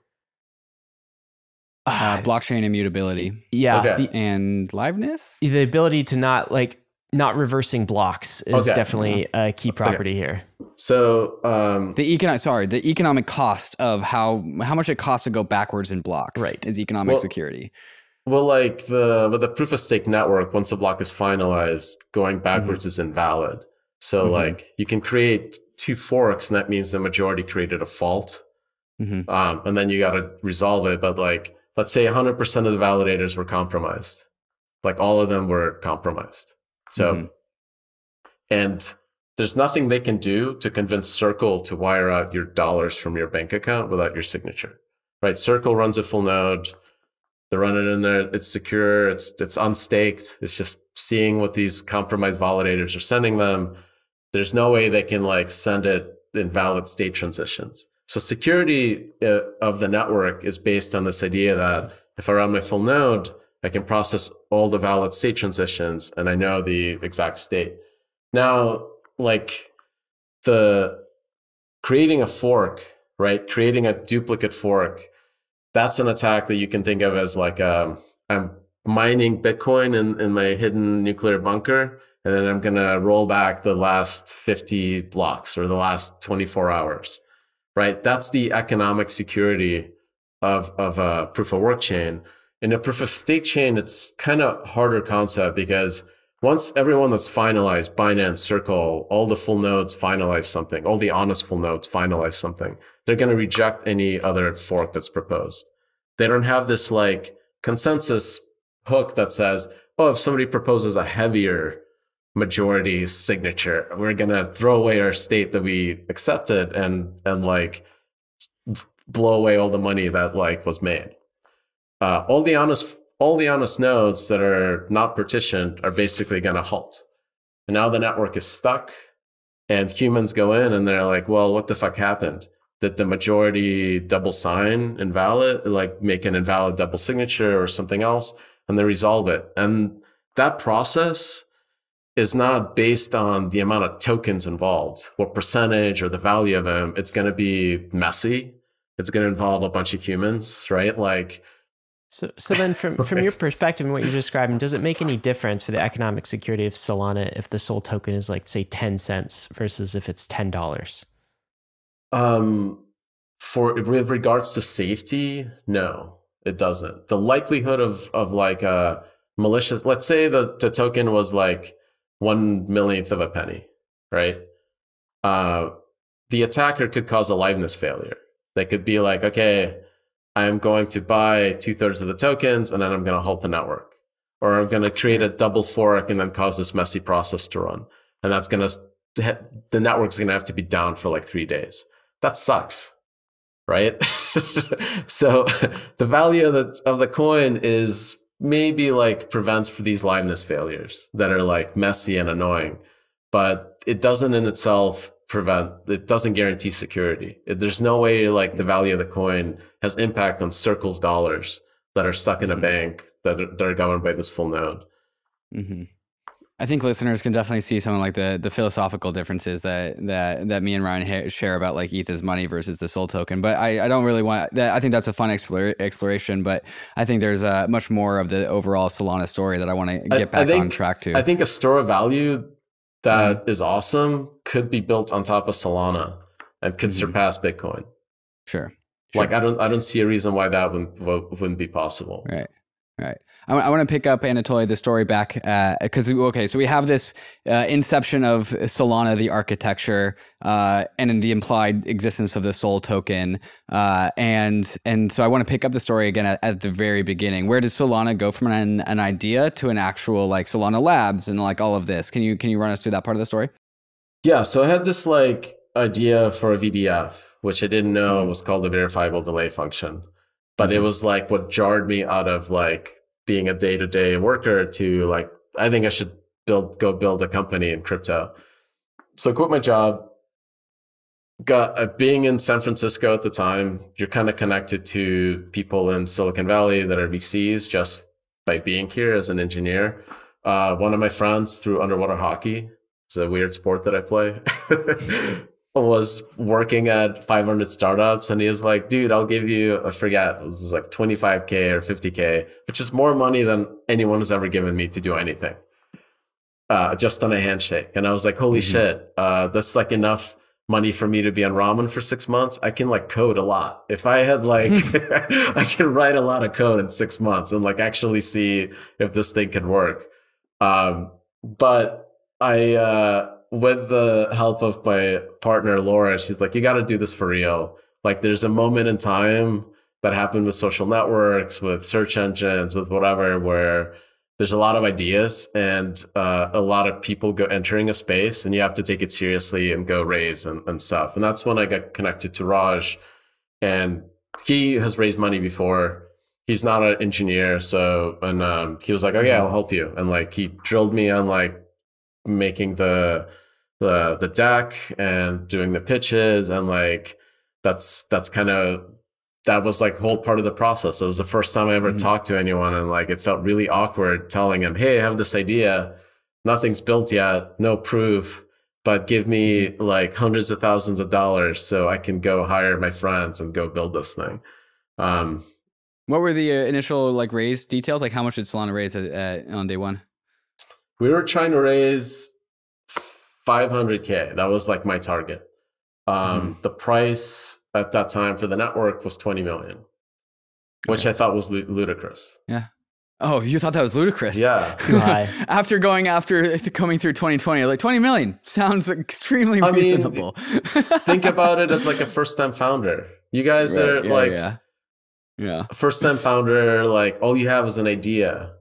Uh, blockchain immutability. Yeah. Okay. The, and liveness? The ability to not like, not reversing blocks is okay. definitely a key property okay. here. So um, the economic, sorry, the economic cost of how how much it costs to go backwards in blocks, right, is economic well, security. Well, like the with the proof of stake network, once a block is finalized, going backwards mm-hmm. is invalid. So mm-hmm. like you can create two forks, and that means the majority created a fault, mm-hmm. um, and then you got to resolve it. But like, let's say one hundred percent of the validators were compromised, like all of them were compromised. So, mm-hmm. and there's nothing they can do to convince Circle to wire out your dollars from your bank account without your signature, right? Circle runs a full node. They run it in there. It's secure. It's, it's unstaked. It's just seeing what these compromised validators are sending them. There's no way they can like send it in valid state transitions. So security uh, of the network is based on this idea that if I run my full node, I can process all the valid state transitions and I know the exact state. Now, like the creating a fork, right? Creating a duplicate fork, that's an attack that you can think of as like, um, I'm mining Bitcoin in, in my hidden nuclear bunker, and then I'm going to roll back the last fifty blocks or the last twenty-four hours, right? That's the economic security of, of a proof of work chain. In a proof of stake chain, it's kind of harder concept because once everyone that's finalized, Binance, Circle, all the full nodes finalize something, all the honest full nodes finalize something, they're going to reject any other fork that's proposed. They don't have this like consensus hook that says, oh, if somebody proposes a heavier majority signature. We're gonna throw away our state that we accepted and and like blow away all the money that like was made. Uh, all the honest all the honest nodes that are not partitioned are basically gonna halt. And now the network is stuck, and humans go in and they're like, well, what the fuck happened? Did the majority double sign invalid, like make an invalid double signature or something else? And they resolve it. And that process is not based on the amount of tokens involved, what percentage or the value of them. It's going to be messy. It's going to involve a bunch of humans, right? Like, so, so then from, right. from your perspective and what you're describing, does it make any difference for the economic security of Solana if the SOL token is like, say, ten cents versus if it's ten dollars? Um, for, with regards to safety, no, it doesn't. The likelihood of, of like a malicious, let's say the, the token was like, one millionth of a penny, right? Uh, the attacker could cause a liveness failure. They could be like, okay, I'm going to buy two thirds of the tokens and then I'm going to halt the network. Or I'm going to create a double fork and then cause this messy process to run. And that's going to, the network's going to have to be down for like three days. That sucks, right? So the value of the, of the coin is maybe like prevents for these liveness failures that are like messy and annoying, but it doesn't in itself prevent, it doesn't guarantee security. It, there's no way like the value of the coin has impact on Circle's dollars that are stuck in a mm-hmm. bank that are, that are governed by this full node. Mm-hmm. I think listeners can definitely see some of like the, the philosophical differences that, that, that me and Ryan share about like E T H's money versus the SOL token. But I, I don't really want that. I think that's a fun explore, exploration, but I think there's a much more of the overall Solana story that I want to get I, back I think, on track to. I think a store of value that mm-hmm. is awesome could be built on top of Solana and could mm-hmm. surpass Bitcoin. Sure. Like sure. I don't, I don't see a reason why that wouldn't, wouldn't be possible. Right. All right. I, I want to pick up, Anatoly, the story back because, uh, okay, so we have this uh, inception of Solana, the architecture, uh, and in the implied existence of the SOL token. Uh, and and so I want to pick up the story again at, at the very beginning. Where does Solana go from an, an idea to an actual like Solana Labs and like all of this? Can you, can you run us through that part of the story? Yeah. So I had this like idea for a V D F, which I didn't know was called the verifiable delay function. But it was like what jarred me out of like being a day-to-day worker to like, I think I should build, go build a company in crypto. So I quit my job, got uh, being in San Francisco at the time, you're kind of connected to people in Silicon Valley that are V Cs just by being here as an engineer. Uh, one of my friends through underwater hockey, it's a weird sport that I play. Was working at five hundred startups and he was like, dude, I'll give you, I forget, it was like twenty-five K or fifty K, which is more money than anyone has ever given me to do anything, uh, just on a handshake. And I was like, holy mm-hmm. shit, uh, that's like enough money for me to be on ramen for six months. I can like code a lot. If I had like, I can write a lot of code in six months and like actually see if this thing could work. Um, but I, uh, with the help of my partner, Laura, she's like, you got to do this for real. Like there's a moment in time that happened with social networks, with search engines, with whatever, where there's a lot of ideas and uh, a lot of people go entering a space and you have to take it seriously and go raise and, and stuff. And that's when I got connected to Raj, and he has raised money before. He's not an engineer. So, and um, he was like, okay, I'll help you. And like, he drilled me on like making the, the the deck and doing the pitches, and like that's that's kind of that was like whole part of the process. It was the first time I ever mm-hmm. talked to anyone, and like it felt really awkward telling him, hey, I have this idea, nothing's built yet, no proof, but give me like hundreds of thousands of dollars so I can go hire my friends and go build this thing. Um what were the uh, initial like raise details? Like how much did Solana raise at, uh, on day one? We were trying to raise five hundred K. That was like my target. Um, mm. The price at that time for the network was twenty million, which okay. I thought was ludicrous. Yeah. Oh, you thought that was ludicrous? Yeah. After going after coming through twenty twenty, like twenty million sounds extremely I reasonable. Mean, think about it as like a first-time founder. You guys right. are yeah, like yeah. Yeah. first-time founder. Like all you have is an idea.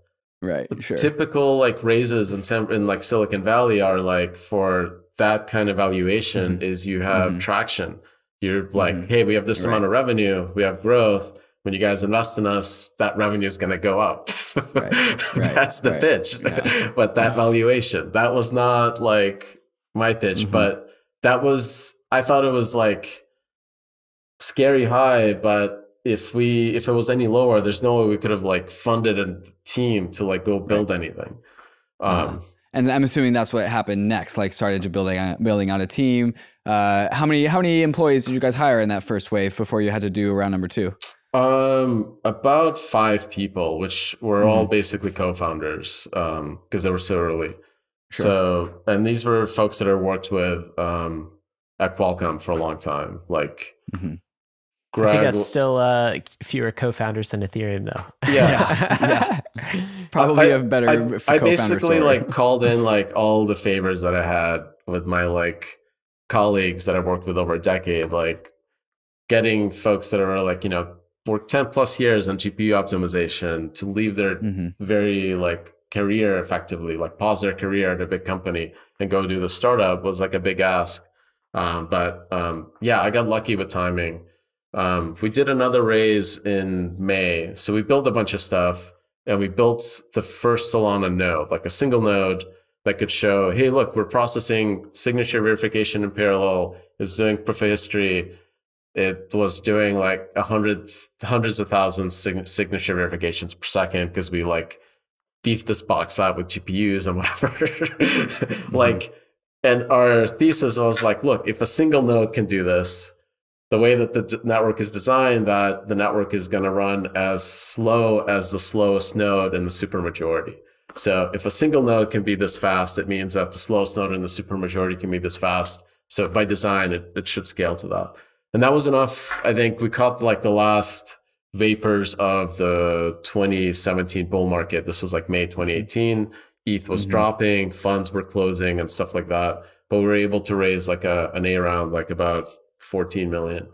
Right. Sure. Typical like raises in, in like Silicon Valley are like for that kind of valuation mm-hmm. is you have mm-hmm. traction. You're like, mm-hmm. hey, we have this right. amount of revenue, we have growth. When you guys invest in us, that revenue is going to go up. Right. Right. That's the right. pitch. Yeah. But that valuation, that was not like my pitch, mm-hmm. but that was, I thought it was like scary high, but if we, if it was any lower, there's no way we could have like funded a team to like go build right. anything. Um, yeah. And I'm assuming that's what happened next. Like started to building on, building on a team. Uh, how many how many employees did you guys hire in that first wave before you had to do round number two? Um, about five people, which were mm-hmm. all basically co-founders um, because they were so early. Sure. So, and these were folks that I worked with um, at Qualcomm for a long time. Like. Mm-hmm. Greg, I think that's still uh, fewer co-founders than Ethereum, though. Yeah, yeah. Probably have better. I, co-founder I basically story. like called in like all the favors that I had with my like colleagues that I've worked with over a decade, like getting folks that are like you know work ten plus years on G P U optimization to leave their mm-hmm. very like career effectively, like pause their career at a big company and go do the startup was like a big ask. Um, but um, yeah, I got lucky with timing. Um, we did another raise in May. So we built a bunch of stuff and we built the first Solana node, like a single node that could show, hey, look, we're processing signature verification in parallel. It's doing profihistory. It was doing like a hundred, hundreds of thousands sign signature verifications per second because we like beefed this box out with G P Us and whatever. mm-hmm. Like, and our thesis was like, look, if a single node can do this, the way that the network is designed, that the network is going to run as slow as the slowest node in the supermajority. So if a single node can be this fast, it means that the slowest node in the supermajority can be this fast. So by design, it, it should scale to that. And that was enough. I think we caught like the last vapors of the twenty seventeen bull market. This was like May twenty eighteen. E T H was mm-hmm. dropping, funds were closing and stuff like that. But we were able to raise like a, an A round, like about fourteen million.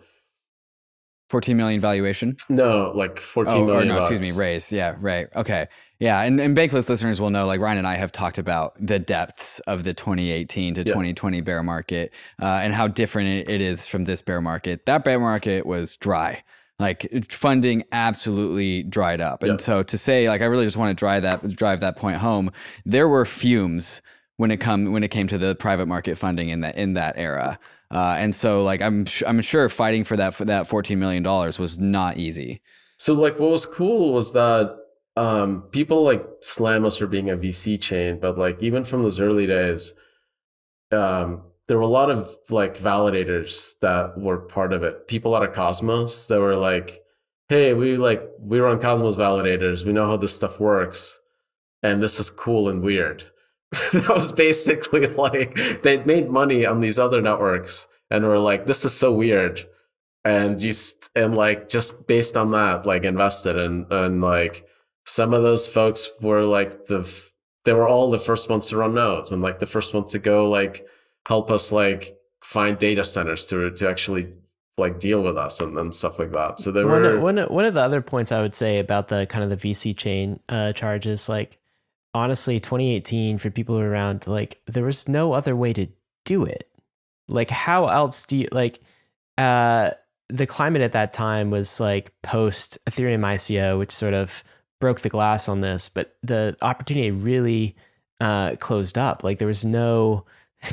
fourteen million valuation? No, like fourteen oh, million. Or no, bucks. Excuse me, raise. Yeah, right. Okay. Yeah. And, and Bankless listeners will know, like Ryan and I have talked about the depths of the twenty eighteen to yeah. twenty twenty bear market uh, and how different it is from this bear market. That bear market was dry. Like funding absolutely dried up. And yeah. so to say, like, I really just want to drive that, drive that point home. There were fumes when it come, when it came to the private market funding in that, in that era. Uh, and so, like, I'm I'm sure fighting for that for that fourteen million dollars was not easy. So, like, what was cool was that um, people like slam us for being a V C chain, but like even from those early days, um, there were a lot of like validators that were part of it. People out of Cosmos that were like, "Hey, we like we run Cosmos validators. We know how this stuff works, and this is cool and weird." That was basically like they made money on these other networks and were like, this is so weird. And just and like just based on that, like invested in, and like some of those folks were like the they were all the first ones to run nodes and like the first ones to go like help us like find data centers to to actually like deal with us and, and stuff like that. So there one were of, one of, one of the other points I would say about the kind of the V C chain uh, charges, like honestly, twenty eighteen for people around, like there was no other way to do it. Like how else do you like, uh, the climate at that time was like post Ethereum I C O, which sort of broke the glass on this, but the opportunity really, uh, closed up. Like there was no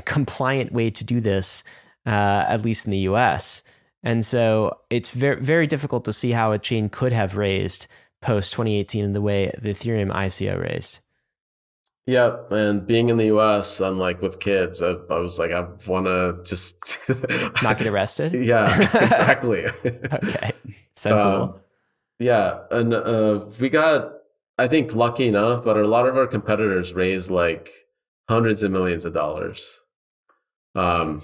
compliant way to do this, uh, at least in the U S. And so it's very, very difficult to see how a chain could have raised post twenty eighteen in the way the Ethereum I C O raised. Yeah, and being in the U S, I'm like with kids, I, I was like, I want to just... Not get arrested? Yeah, exactly. Okay, sensible. Um, yeah, and uh, we got, I think, lucky enough, but a lot of our competitors raised like hundreds of millions of dollars, um,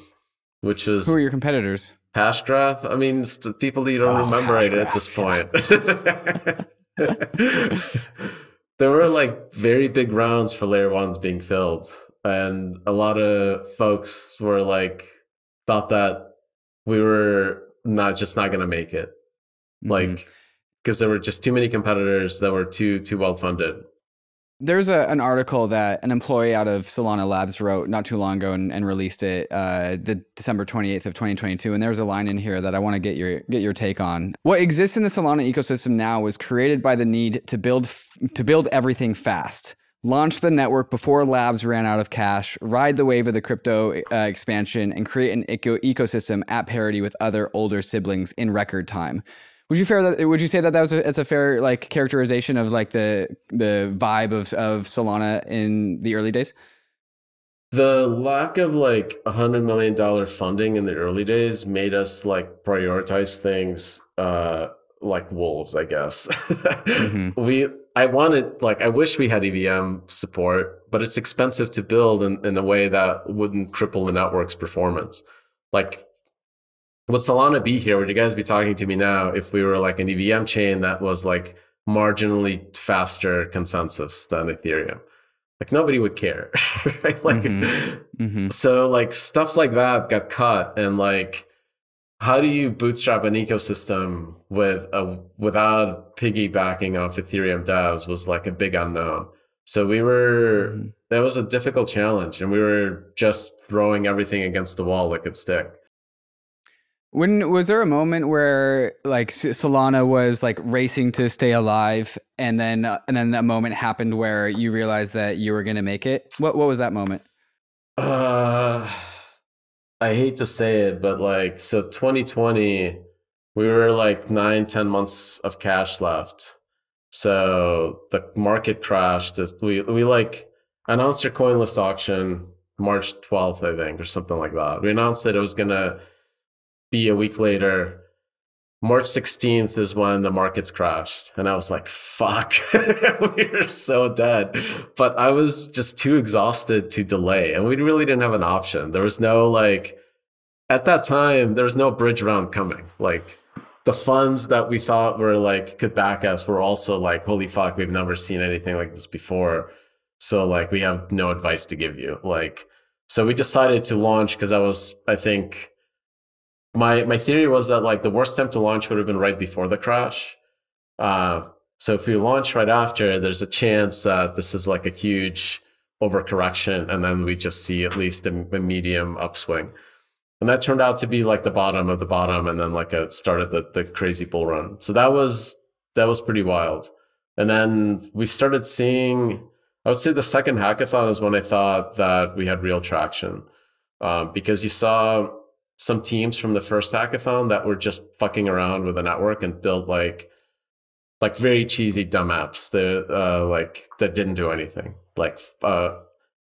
which was... Who are your competitors? Hashgraph. I mean, people that you don't oh, remember it at this point. There were like very big rounds for layer ones being filled. And a lot of folks were like, thought that we were not just not going to make it. Like, because mm-hmm. there were just too many competitors that were too, too well funded. There's a, an article that an employee out of Solana Labs wrote not too long ago and, and released it uh, the December twenty-eighth of twenty twenty-two. And there's a line in here that I want to get your get your take on. What exists in the Solana ecosystem now was created by the need to build f to build everything fast. Launch the network before Labs ran out of cash, ride the wave of the crypto uh, expansion, and create an eco ecosystem at parity with other older siblings in record time. Would you fair that? Would you say that that was a, it's a fair like characterization of like the the vibe of of Solana in the early days? The lack of like a hundred million dollar funding in the early days made us like prioritize things uh, like wolves, I guess. Mm-hmm. We. I wanted, like, I wish we had E V M support, but it's expensive to build in, in a way that wouldn't cripple the network's performance. Like, would Solana be here? Would you guys be talking to me now if we were like an E V M chain that was like marginally faster consensus than Ethereum? Like, nobody would care, right? Like, mm-hmm. Mm-hmm. So like stuff like that got cut, and like, how do you bootstrap an ecosystem with a, without piggybacking off Ethereum devs was like a big unknown. So we were, that was a difficult challenge, and we were just throwing everything against the wall that could stick. When was there a moment where like Solana was like racing to stay alive, and then and then that moment happened where you realized that you were going to make it? What what was that moment? Uh. I hate to say it, but like, so twenty twenty, we were like nine, ten months of cash left. So the market crashed. We, we like announced our coinless auction March twelfth, I think, or something like that. We announced that it was going to be a week later. March sixteenth is when the markets crashed. And I was like, fuck, we were so dead. But I was just too exhausted to delay. And we really didn't have an option. There was no like, at that time, there was no bridge round coming. Like the funds that we thought were like, could back us were also like, holy fuck, we've never seen anything like this before. So like, we have no advice to give you. Like, so we decided to launch because I was, I think, My my theory was that like the worst time to launch would have been right before the crash. Uh, so if we launch right after, there's a chance that this is like a huge overcorrection, and then we just see at least a, a medium upswing. And that turned out to be like the bottom of the bottom, and then like it started the the crazy bull run. So that was that was pretty wild. And then we started seeing, I would say the second hackathon is when I thought that we had real traction, uh, because you saw some teams from the first hackathon that were just fucking around with the network and built like, like very cheesy dumb apps that uh, like that didn't do anything. Like uh,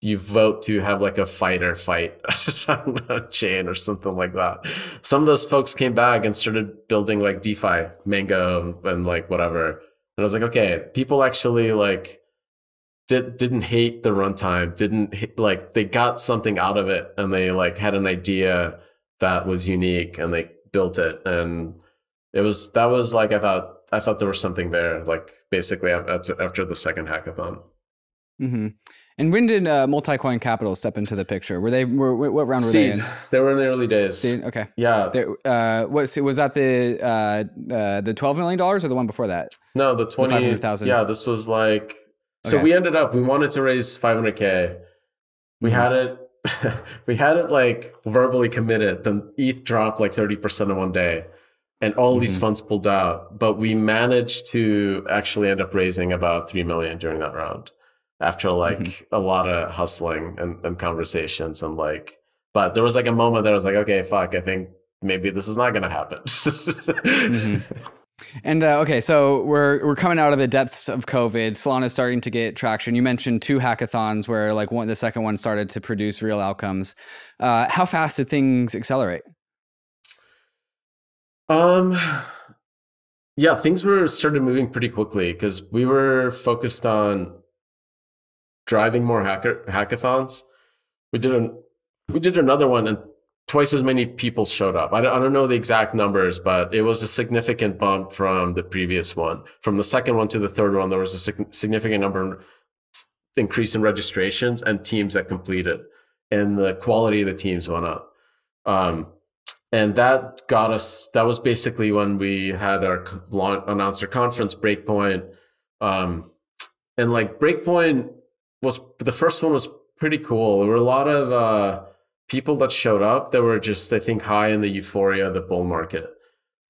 you vote to have like a fighter fight on a chain or something like that. Some of those folks came back and started building like DeFi, Mango, and like whatever. And I was like, okay, people actually like did, didn't hate the runtime. Didn't hate, like they got something out of it, and they like had an idea that was unique, and they built it. And it was, that was like, I thought, I thought there was something there, like basically after, after the second hackathon. Mm-hmm. And when did uh, Multicoin Capital step into the picture? Were they, were, what round were Seed. they in? They were in the early days. Seed? Okay. Yeah. Uh, was, was that the, uh, uh, the twelve million dollars or the one before that? No, the twenty thousand. Yeah, this was like, okay. So we ended up, we wanted to raise five hundred K. We mm-hmm. had it. We had it like verbally committed, then E T H dropped like thirty percent in one day, and all mm-hmm. these funds pulled out. But we managed to actually end up raising about three million during that round after like mm-hmm. a lot of hustling and, and conversations. And like, but there was like a moment that I was like, okay, fuck, I think maybe this is not going to happen. Mm-hmm. And uh, okay, so we're we're coming out of the depths of COVID. Solana is starting to get traction. You mentioned two hackathons where like one, the second one started to produce real outcomes. Uh, how fast did things accelerate? Um, yeah, things were started moving pretty quickly because we were focused on driving more hacker hackathons. We did an, we did another one, and twice as many people showed up. I don't, I don't know the exact numbers, but it was a significant bump from the previous one. From the second one to the third one, there was a sig significant number increase in registrations and teams that completed, and the quality of the teams went up. Um, and that got us, that was basically when we had our launch, announcer conference, Breakpoint. Um, And like Breakpoint was, the first one was pretty cool. There were a lot of uh, people that showed up that were just, I think, high in the euphoria of the bull market,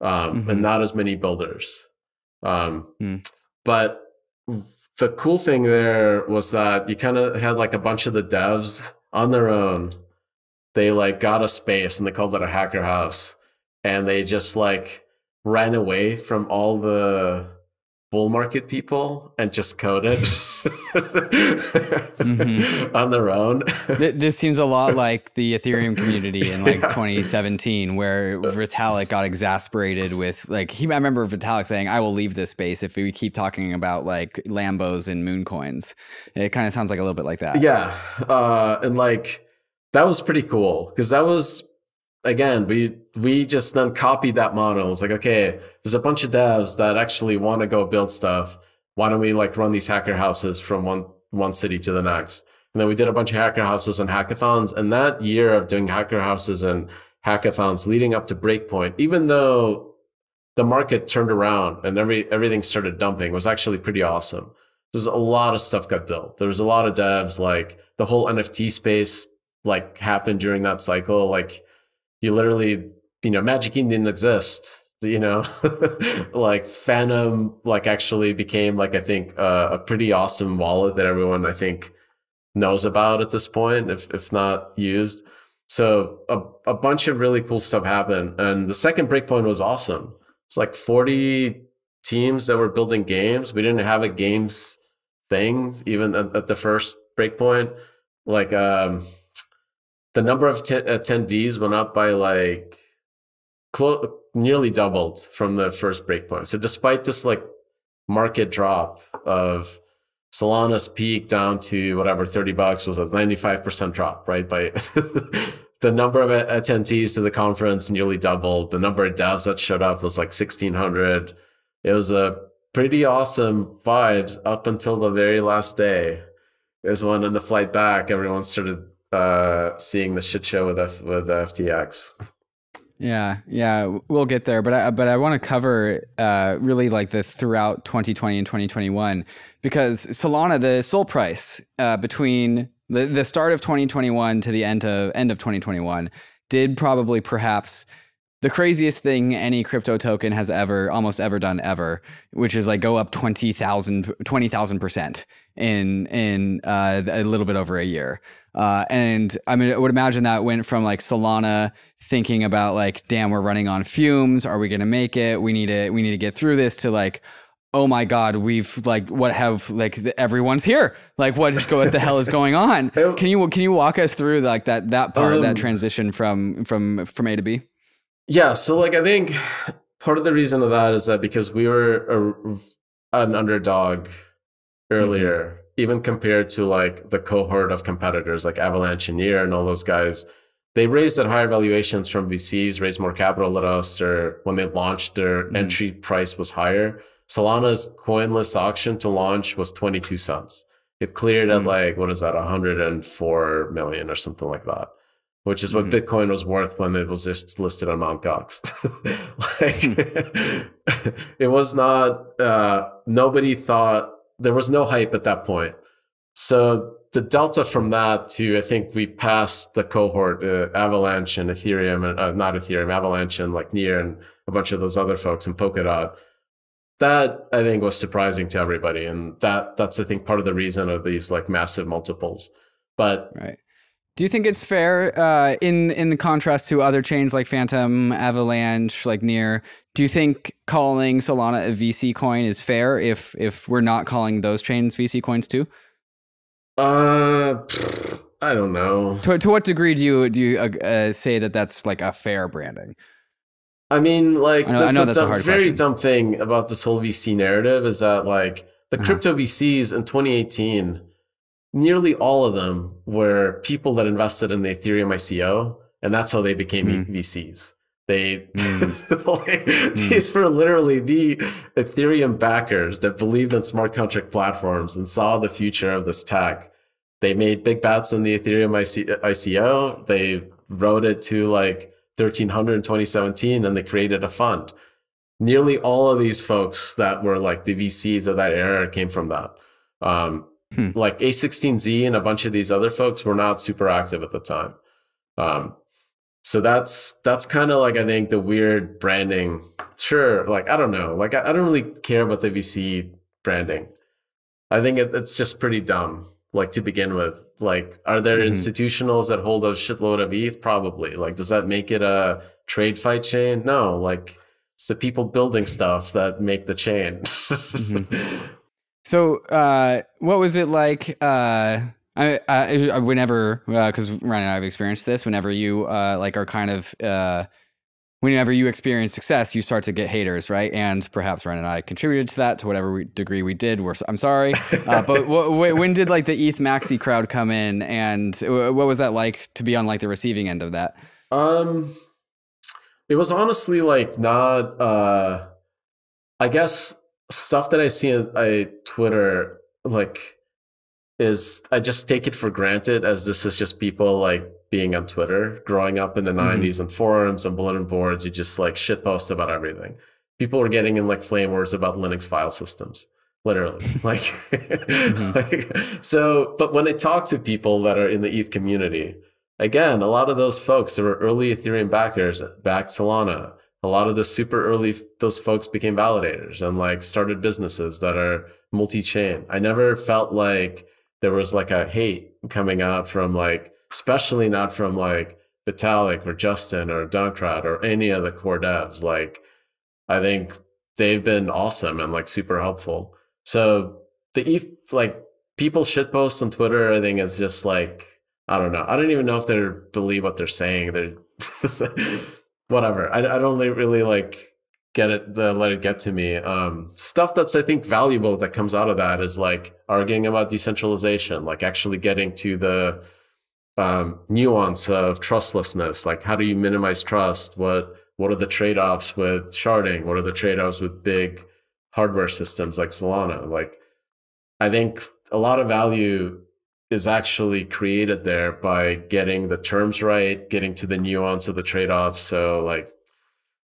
um, mm-hmm. and not as many builders. Um, mm. But the cool thing there was that you kind of had like a bunch of the devs on their own. They like got a space and they called it a hacker house, and they just like ran away from all the bull market people and just coded mm-hmm. on their own. This seems a lot like the Ethereum community in like yeah. twenty seventeen, where Vitalik got exasperated with like, he, I remember Vitalik saying, I will leave this space if we keep talking about like Lambos and moon coins. It kind of sounds like a little bit like that. Yeah. Uh, and like, that was pretty cool, because that was, again, we we just then copied that model. It's like, okay, there's a bunch of devs that actually want to go build stuff. Why don't we like run these hacker houses from one one city to the next? And then we did a bunch of hacker houses and hackathons. And that year of doing hacker houses and hackathons leading up to Breakpoint, even though the market turned around and every everything started dumping, was actually pretty awesome. There's a lot of stuff got built. There was a lot of devs, like the whole N F T space like happened during that cycle. Like you literally, you know, Magic Eden didn't exist, you know, like Phantom, like actually became like, I think uh, a pretty awesome wallet that everyone I think knows about at this point, if, if not used. So a, a bunch of really cool stuff happened. And the second Breakpoint was awesome. It's like forty teams that were building games. We didn't have a games thing, even at, at the first Breakpoint, like, um, the number of attendees went up by like clo nearly doubled from the first Breakpoint. So despite this like market drop of Solana's peak down to whatever, thirty bucks was a ninety-five percent drop, right? By the number of attendees to the conference nearly doubled. The number of devs that showed up was like sixteen hundred. It was a pretty awesome vibes up until the very last day, is when on the flight back, everyone started Uh, seeing the shit show with F with F T X. Yeah, yeah, we'll get there, but I but I want to cover uh, really like the throughout twenty twenty and twenty twenty-one, because Solana, the SOL price uh, between the the start of twenty twenty-one to the end of end of twenty twenty-one did probably perhaps the craziest thing any crypto token has ever, almost ever done ever, which is like go up twenty thousand percent in in uh, a little bit over a year. Uh, and I mean, I would imagine that went from like Solana thinking about like, damn, we're running on fumes. Are we going to make it? We need to, we need to get through this, to like, oh my God, we've like, what have like everyone's here. Like what is go, what the hell is going on? Can you, can you walk us through like that, that part um, of that transition from, from, from A to B? Yeah. So like, I think part of the reason of that is that because we were a, an underdog earlier, mm-hmm. even compared to like the cohort of competitors like Avalanche and Ear and all those guys. They raised at higher valuations from V Cs, raised more capital than us. Or when they launched, their mm. entry price was higher. Solana's coinless auction to launch was twenty-two cents. It cleared mm. at like, what is that, one hundred four million or something like that, which is what mm. Bitcoin was worth when it was just listed on Mt. Gox. like, it was not, uh, nobody thought, there was no hype at that point. So the delta from that to, I think we passed the cohort, uh, Avalanche and Ethereum, and uh, not Ethereum, Avalanche and like Near and a bunch of those other folks in Polkadot. That I think was surprising to everybody. And that that's, I think, part of the reason of these like massive multiples. But right. Do you think it's fair uh, in, in the contrast to other chains like Phantom, Avalanche, like Near? Do you think calling Solana a V C coin is fair if if we're not calling those chains V C coins too? Uh, I don't know. To to what degree do you do you uh, say that that's like a fair branding? I mean, like I know, the, I know the that's dumb, a hard very question. Dumb thing about this whole V C narrative is that like the crypto uh-huh. V Cs in twenty eighteen, nearly all of them were people that invested in the Ethereum I C O, and that's how they became mm. V Cs. They, mm. like, mm. these were literally the Ethereum backers that believed in smart contract platforms and saw the future of this tech. They made big bets on the Ethereum I C O. They rode it to like thirteen hundred in twenty seventeen, and they created a fund. Nearly all of these folks that were like the V Cs of that era came from that. Um, hmm. Like A sixteen Z and a bunch of these other folks were not super active at the time. Um, so that's that's kind of like, I think, the weird branding. Sure, like, I don't know. Like, I, I don't really care about the V C branding. I think it, it's just pretty dumb, like, to begin with. Like, are there mm-hmm. institutionals that hold a shitload of E T H? Probably. Like, does that make it a trade fight chain? No, like, it's the people building stuff that make the chain. mm-hmm. So uh, what was it like? Uh, I, I, I whenever, because uh, Ryan and I have experienced this, whenever you uh, like are kind of, uh, whenever you experience success, you start to get haters, right? And perhaps Ryan and I contributed to that to whatever we, degree we did. We're, I'm sorry. Uh, but when did like the E T H Maxi crowd come in, and what was that like to be on like the receiving end of that? Um, it was honestly like not, uh, I guess stuff that I see on I, Twitter, like is, I just take it for granted as this is just people like being on Twitter. Growing up in the mm-hmm. nineties on forums and bulletin boards, you just like shitpost about everything. People were getting in like flame wars about Linux file systems, literally. Like, mm-hmm. like, so, but when I talk to people that are in the E T H community, again, a lot of those folks that were early Ethereum backers backed Solana. A lot of the super early, those folks became validators and like started businesses that are multi-chain. I never felt like there was like a hate coming out from like, especially not from like Vitalik or Justin or Donkrad or any of the core devs. Like, I think they've been awesome and like super helpful. So the E T H, like people shitpost on Twitter, I think is just like, I don't know. I don't even know if they believe what they're saying. They're whatever. I, I don't really like get it, the, let it get to me. Um, stuff that's, I think, valuable that comes out of that is like arguing about decentralization, like actually getting to the um, nuance of trustlessness. Like, how do you minimize trust? What, what are the trade-offs with sharding? What are the trade-offs with big hardware systems like Solana? Like, I think a lot of value is actually created there by getting the terms right, getting to the nuance of the trade-offs. So like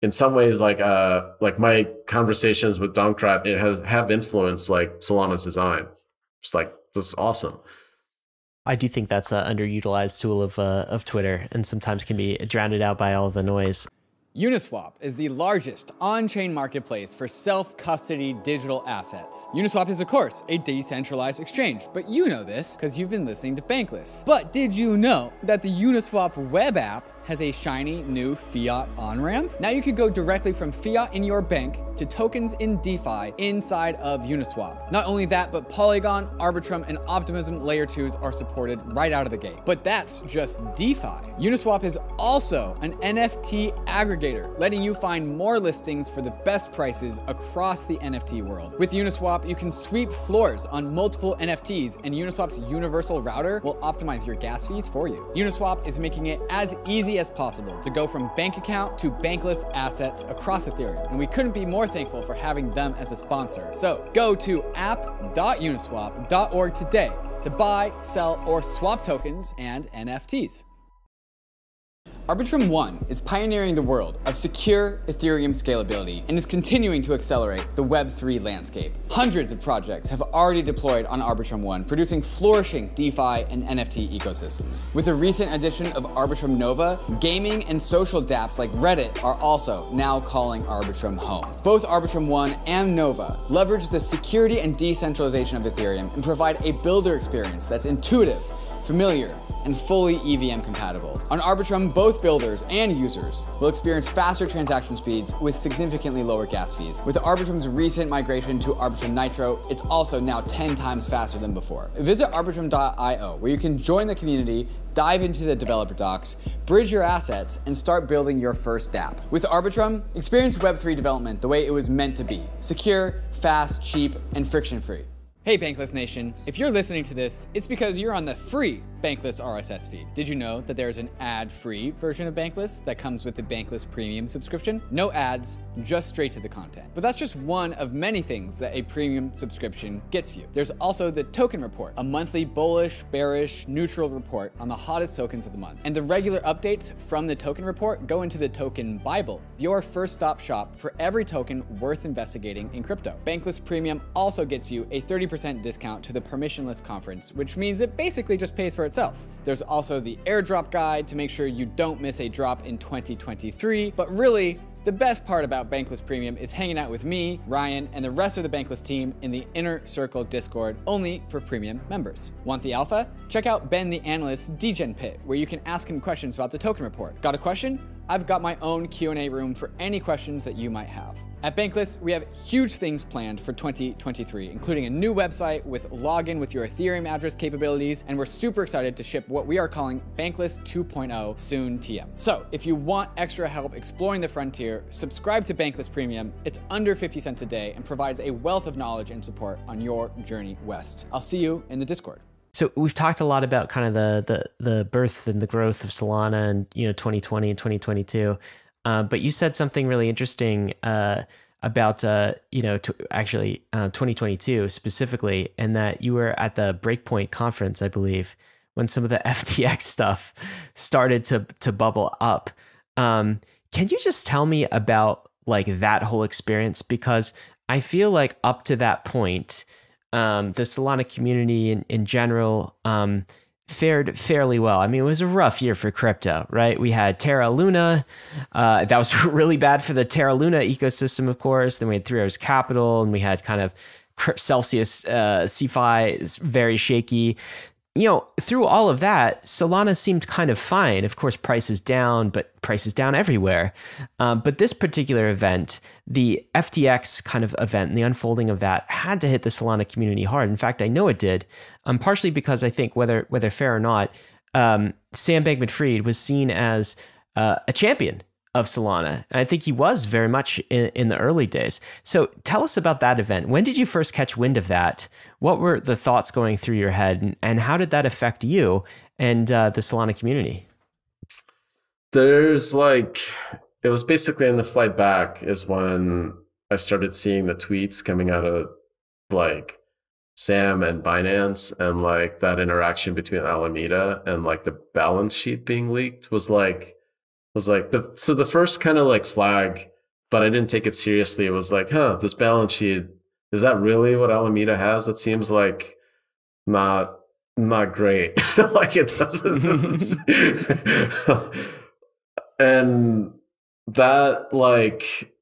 in some ways, like uh like my conversations with Domkrat, it has have influenced like Solana's design. It's like, this is awesome. I do think that's an underutilized tool of uh, of Twitter, and sometimes can be drowned out by all the noise. Uniswap is the largest on-chain marketplace for self-custody digital assets. Uniswap is, of course, a decentralized exchange, but you know this because you've been listening to Bankless. But did you know that the Uniswap web app has a shiny new fiat on-ramp? Now you could go directly from fiat in your bank to tokens in DeFi inside of Uniswap. Not only that, but Polygon, Arbitrum, and Optimism Layer twos are supported right out of the gate. But that's just DeFi. Uniswap is also an N F T aggregator, letting you find more listings for the best prices across the N F T world. With Uniswap, you can sweep floors on multiple N F Ts, and Uniswap's universal router will optimize your gas fees for you. Uniswap is making it as easy as possible to go from bank account to bankless assets across Ethereum, and we couldn't be more thankful for having them as a sponsor. So go to app dot uniswap dot org today to buy, sell, or swap tokens and N F Ts. Arbitrum One is pioneering the world of secure Ethereum scalability and is continuing to accelerate the Web three landscape. Hundreds of projects have already deployed on Arbitrum One, producing flourishing DeFi and N F T ecosystems. With the recent addition of Arbitrum Nova, gaming and social dApps like Reddit are also now calling Arbitrum home. Both Arbitrum One and Nova leverage the security and decentralization of Ethereum and provide a builder experience that's intuitive, familiar, and fully E V M compatible. On Arbitrum, both builders and users will experience faster transaction speeds with significantly lower gas fees. With Arbitrum's recent migration to Arbitrum Nitro, it's also now ten times faster than before. Visit arbitrum dot i o, where you can join the community, dive into the developer docs, bridge your assets, and start building your first dApp. With Arbitrum, experience Web three development the way it was meant to be: secure, fast, cheap, and friction-free. Hey Bankless Nation, if you're listening to this, it's because you're on the free Bankless R S S feed. Did you know that there's an ad-free version of Bankless that comes with the Bankless Premium subscription? No ads, just straight to the content. But that's just one of many things that a premium subscription gets you. There's also the Token Report, a monthly bullish, bearish, neutral report on the hottest tokens of the month. And the regular updates from the Token Report go into the Token Bible, your first stop shop for every token worth investigating in crypto. Bankless Premium also gets you a thirty percent discount to the Permissionless Conference, which means it basically just pays for itself. There's also the airdrop guide to make sure you don't miss a drop in twenty twenty-three, but really, the best part about Bankless Premium is hanging out with me, Ryan, and the rest of the Bankless team in the Inner Circle Discord, only for premium members. Want the alpha? Check out Ben the Analyst's Degen Pit, where you can ask him questions about the token report. Got a question? I've got my own Q and A room for any questions that you might have. At Bankless, we have huge things planned for twenty twenty-three, including a new website with login with your Ethereum address capabilities, and we're super excited to ship what we are calling Bankless two point oh soon T M. So if you want extra help exploring the frontier, subscribe to Bankless Premium. It's under fifty cents a day and provides a wealth of knowledge and support on your journey west. I'll see you in the Discord. So we've talked a lot about kind of the the the birth and the growth of Solana, and you know, twenty twenty and twenty twenty-two. Uh, but you said something really interesting uh, about uh, you know to, actually uh, twenty twenty-two specifically, and that you were at the Breakpoint conference, I believe, when some of the F T X stuff started to to bubble up. Um, can you just tell me about like that whole experience? Because I feel like up to that point, Um, the Solana community in, in general um, fared fairly well. I mean, it was a rough year for crypto, right? We had Terra Luna. Uh, that was really bad for the Terra Luna ecosystem, of course. Then we had Three Arrows Capital, and we had kind of Celsius, uh, CeFi is very shaky. You know, through all of that, Solana seemed kind of fine. Of course, prices down, but prices down everywhere. Um, but this particular event, the F T X kind of event and the unfolding of that had to hit the Solana community hard. In fact, I know it did, um, partially because I think whether whether fair or not, um, Sam Bankman-Fried was seen as uh, a champion of Solana. And I think he was very much in, in the early days. So tell us about that event. When did you first catch wind of that? What were the thoughts going through your head, and, and how did that affect you and uh, the Solana community? There's like, it was basically in the flight back is when I started seeing the tweets coming out of like Sam and Binance, and like that interaction between Alameda and like the balance sheet being leaked was like, was like the so the first kind of like flag, but I didn't take it seriously. It was like, huh, this balance sheet, is that really what Alameda has? That seems like not not great. Like it doesn't. And that like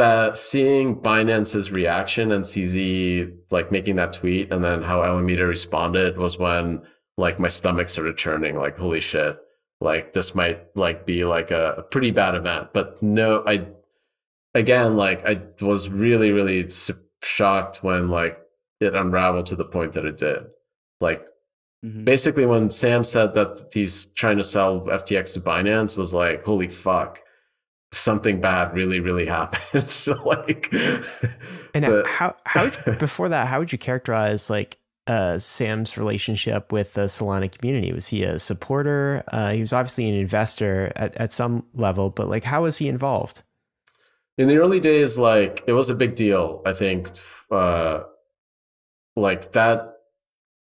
that seeing Binance's reaction and C Z like making that tweet, and then how Alameda responded was when like my stomach started churning. Like holy shit. Like this might like be like a, a pretty bad event, but no, I, again, like I was really, really shocked when like it unraveled to the point that it did. Like mm-hmm. basically when Sam said that he's trying to sell F T X to Binance was like, holy fuck, something bad really, really happened. Like, and but, how, how, before that, how would you characterize like, Uh, Sam's relationship with the Solana community? Was he a supporter? Uh, he was obviously an investor at, at some level, but like, how was he involved? In the early days, like it was a big deal, I think. Uh, like that,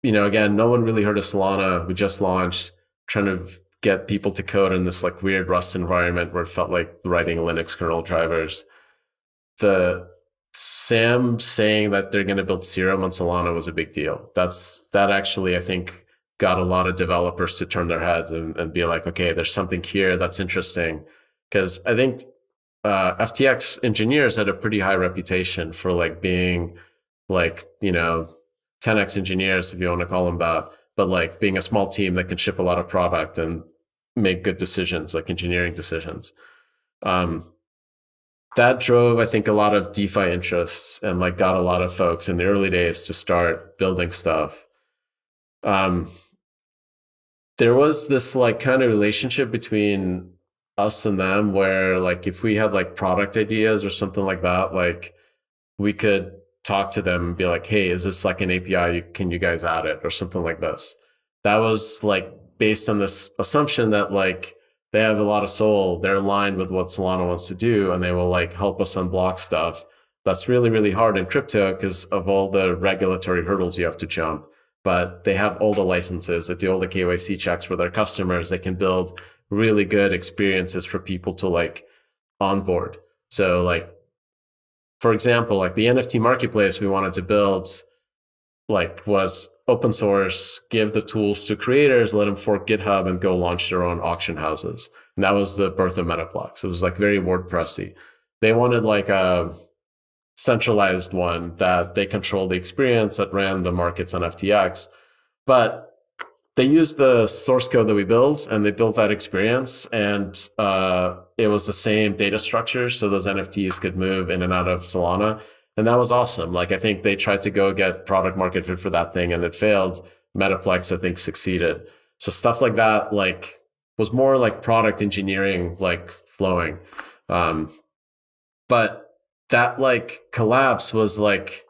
you know, again, no one really heard of Solana. We just launched, trying to get people to code in this like weird Rust environment where it felt like writing Linux kernel drivers. The Sam saying that they're going to build Serum on Solana was a big deal. That's that actually, I think, got a lot of developers to turn their heads and, and be like, okay, there's something here that's interesting. Because I think uh, F T X engineers had a pretty high reputation for like being like, you know, ten X engineers, if you want to call them that, but like being a small team that can ship a lot of product and make good decisions, like engineering decisions. Um, That drove, I think, a lot of DeFi interests and like got a lot of folks in the early days to start building stuff. Um, there was this like kind of relationship between us and them where like if we had like product ideas or something like that, like we could talk to them and be like, hey, is this like an A P I? Can you guys add it or something like this? that was like based on this assumption that like they have a lot of soul, they're aligned with what Solana wants to do, and they will like help us unblock stuff. That's really, really hard in crypto because of all the regulatory hurdles you have to jump. But they have all the licenses, they do all the K Y C checks for their customers, they can build really good experiences for people to like onboard. So like, for example, like the N F T marketplace we wanted to build like was open source, give the tools to creators, let them fork GitHub and go launch their own auction houses. And that was the birth of MetaBlocks. It was like very WordPressy. They wanted like a centralized one that they control the experience that ran the markets on F T X. But they used the source code that we built and they built that experience. And uh, it was the same data structure. So those N F Ts could move in and out of Solana. And that was awesome. Like, I think they tried to go get product market fit for that thing and it failed. MetaPlex, I think, succeeded. So stuff like that, like, was more like product engineering, like flowing. Um, but that like collapse was like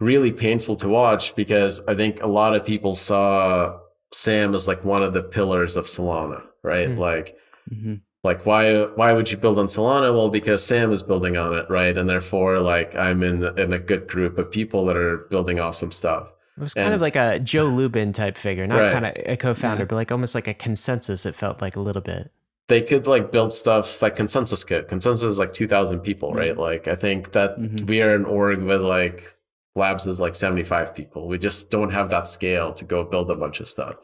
really painful to watch because I think a lot of people saw Sam as like one of the pillars of Solana, right? Mm. Like, mm-hmm. like why why would you build on Solana? Well, because Sam is building on it, right? And therefore, like I'm in in a good group of people that are building awesome stuff. It was kind and, of like a Joe Lubin type figure, not right. kind of a co-founder, yeah. but like almost like a consensus. It felt like a little bit. They could like build stuff like Consensus could. Consensus is like two thousand people, right? Like I think that mm-hmm. we are an org with like labs is like seventy-five people. We just don't have that scale to go build a bunch of stuff.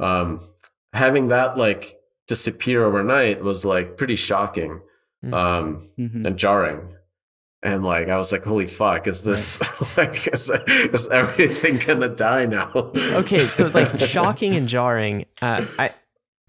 Um, having that like disappear overnight was like pretty shocking mm-hmm. Um, mm-hmm. and jarring. And like I was like, holy fuck, is this like is, is everything gonna die now? Okay, so like shocking and jarring. Uh, I.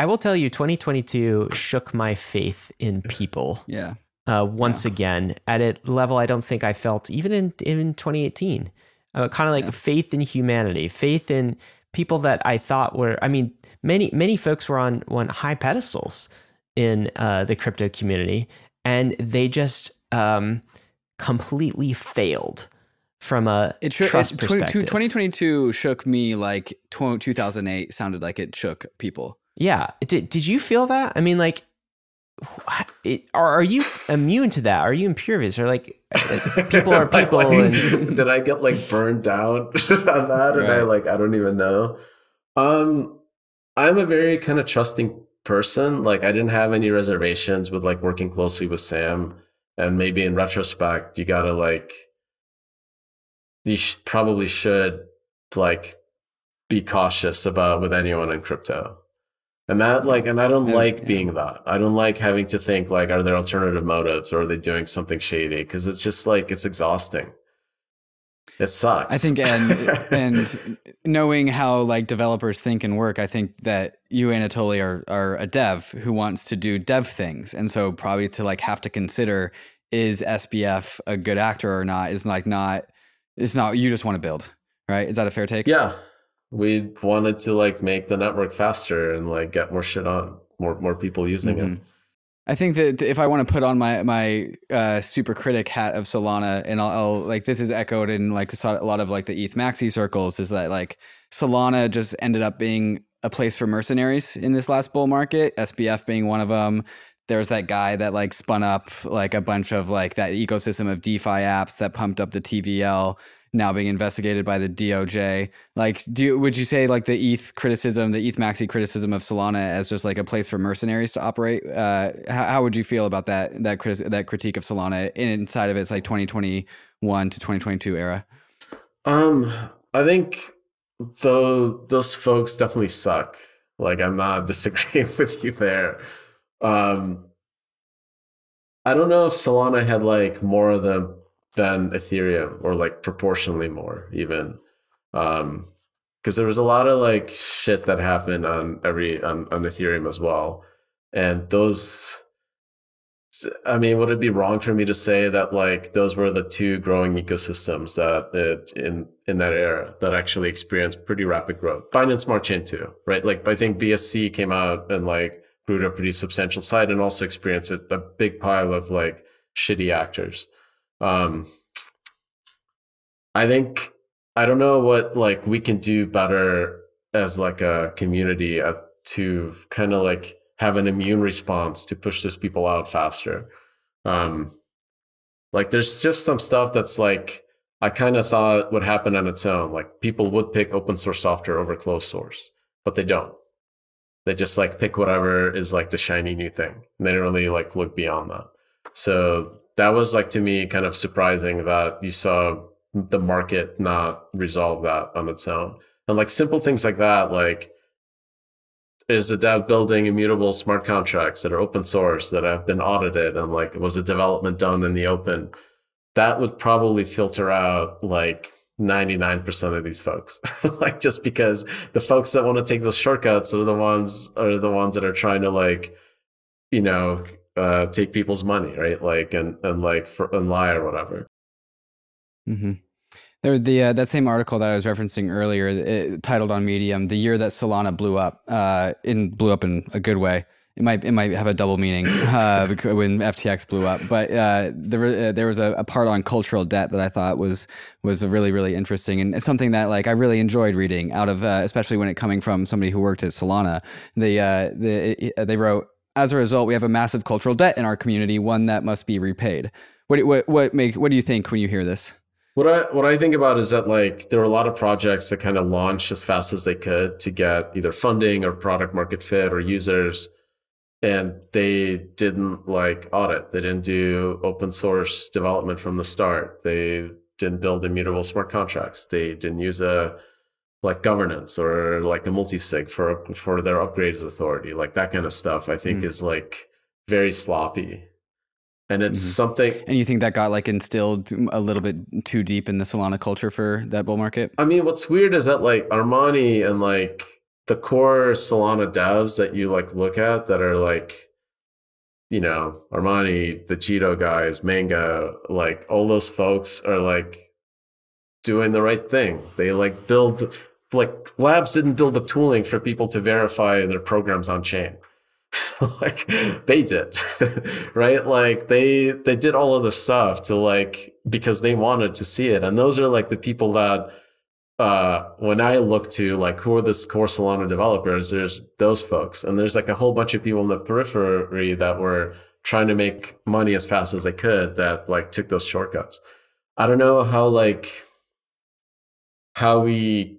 I will tell you, twenty twenty-two shook my faith in people. Yeah. Uh, once yeah. again, at a level I don't think I felt even in in twenty eighteen. Uh, kind of like yeah. faith in humanity, faith in people that I thought were. I mean, many many folks were on on high pedestals in uh, the crypto community, and they just um, completely failed from a it trust it, perspective. twenty twenty-two shook me like two thousand eight sounded like it shook people. Yeah. Did, did you feel that? I mean, like, it, are, are you immune to that? Are you impervious? Or like, like people are people. I mean, and... did I get like burned out on that? Right. And I like, I don't even know. Um, I'm a very kind of trusting person. Like I didn't have any reservations with like working closely with Sam. And maybe in retrospect, you gotta like, you sh probably should like be cautious about with anyone in crypto. And that like, and I don't like being that. I don't like having to think like, are there alternative motives or are they doing something shady? Cause it's just like, it's exhausting. It sucks. I think, and, and knowing how like developers think and work, I think that you, Anatoly, are, are a dev who wants to do dev things. And so probably to like have to consider is S B F a good actor or not is like not, it's not, you just want to build, right? Is that a fair take? Yeah. We wanted to like make the network faster and like get more shit on, more more people using mm-hmm. it. I think that if I want to put on my my uh, super critic hat of Solana, and I'll, I'll like this is echoed in like a lot of like the E T H maxi circles, is that like Solana just ended up being a place for mercenaries in this last bull market. S B F being one of them. There was that guy that like spun up like a bunch of like that ecosystem of DeFi apps that pumped up the T V L. Now being investigated by the D O J. Like, do you, would you say like the E T H criticism, the E T H maxi criticism of Solana as just like a place for mercenaries to operate? Uh, how, how would you feel about that that criti that critique of Solana inside of its like twenty twenty-one to twenty twenty-two era? Um, I think though those folks definitely suck. Like, I'm not disagreeing with you there. Um, I don't know if Solana had like more of the than Ethereum, or like proportionally more even, um because there was a lot of like shit that happened on every on, on Ethereum as well. And those, I mean, would it be wrong for me to say that like those were the two growing ecosystems that it, in in that era that actually experienced pretty rapid growth? Binance Smart Chain too, right? Like I think B S C came out and like grew to a pretty substantial side and also experienced a, a big pile of like shitty actors. Um, I think, I don't know what like we can do better as like a community uh, to kind of like have an immune response to push those people out faster. Um, like there's just some stuff that's like, I kind of thought would happen on its own. Like people would pick open source software over closed source, but they don't. They just like pick whatever is like the shiny new thing. And they don't really like look beyond that. So that was like, to me, kind of surprising that you saw the market not resolve that on its own. And like simple things like that, like is the dev building immutable smart contracts that are open source that have been audited, and like was the development done in the open? That would probably filter out like ninety-nine percent of these folks, like just because the folks that want to take those shortcuts are the ones are the ones that are trying to like, you know, uh, take people's money, right? Like and and like for, and lie or whatever. Mm-hmm. There, the uh, that same article that I was referencing earlier, it, titled on Medium, "The Year That Solana Blew Up," uh, in blew up in a good way. It might it might have a double meaning uh, when F T X blew up, but uh, there uh, there was a, a part on cultural debt that I thought was was really really interesting, and something that like I really enjoyed reading out of, uh, especially when it coming from somebody who worked at Solana. They uh, they they wrote, "As a result, we have a massive cultural debt in our community, one that must be repaid." What what what make what do you think when you hear this? What I, what I think about is that like there were a lot of projects that kind of launched as fast as they could to get either funding or product market fit or users, and they didn't like audit. They didn't do open source development from the start. They didn't build immutable smart contracts. They didn't use a like governance or like a multi-sig for, for their upgrades authority. Like that kind of stuff I think mm. is like very sloppy. And it's mm-hmm. something. And you think that got like instilled a little bit too deep in the Solana culture for that bull market? I mean, what's weird is that like Armani and like the core Solana devs that you like look at that are like, you know, Armani, the Cheeto guys, Manga, like all those folks are like doing the right thing. They like build, like Labs didn't build the tooling for people to verify their programs on chain. Like they did, right? Like they they did all of this stuff to like because they wanted to see it, and those are like the people that uh, when I look to like who are the core Solana developers, there's those folks, and there's like a whole bunch of people in the periphery that were trying to make money as fast as they could that like took those shortcuts. I don't know how like how we.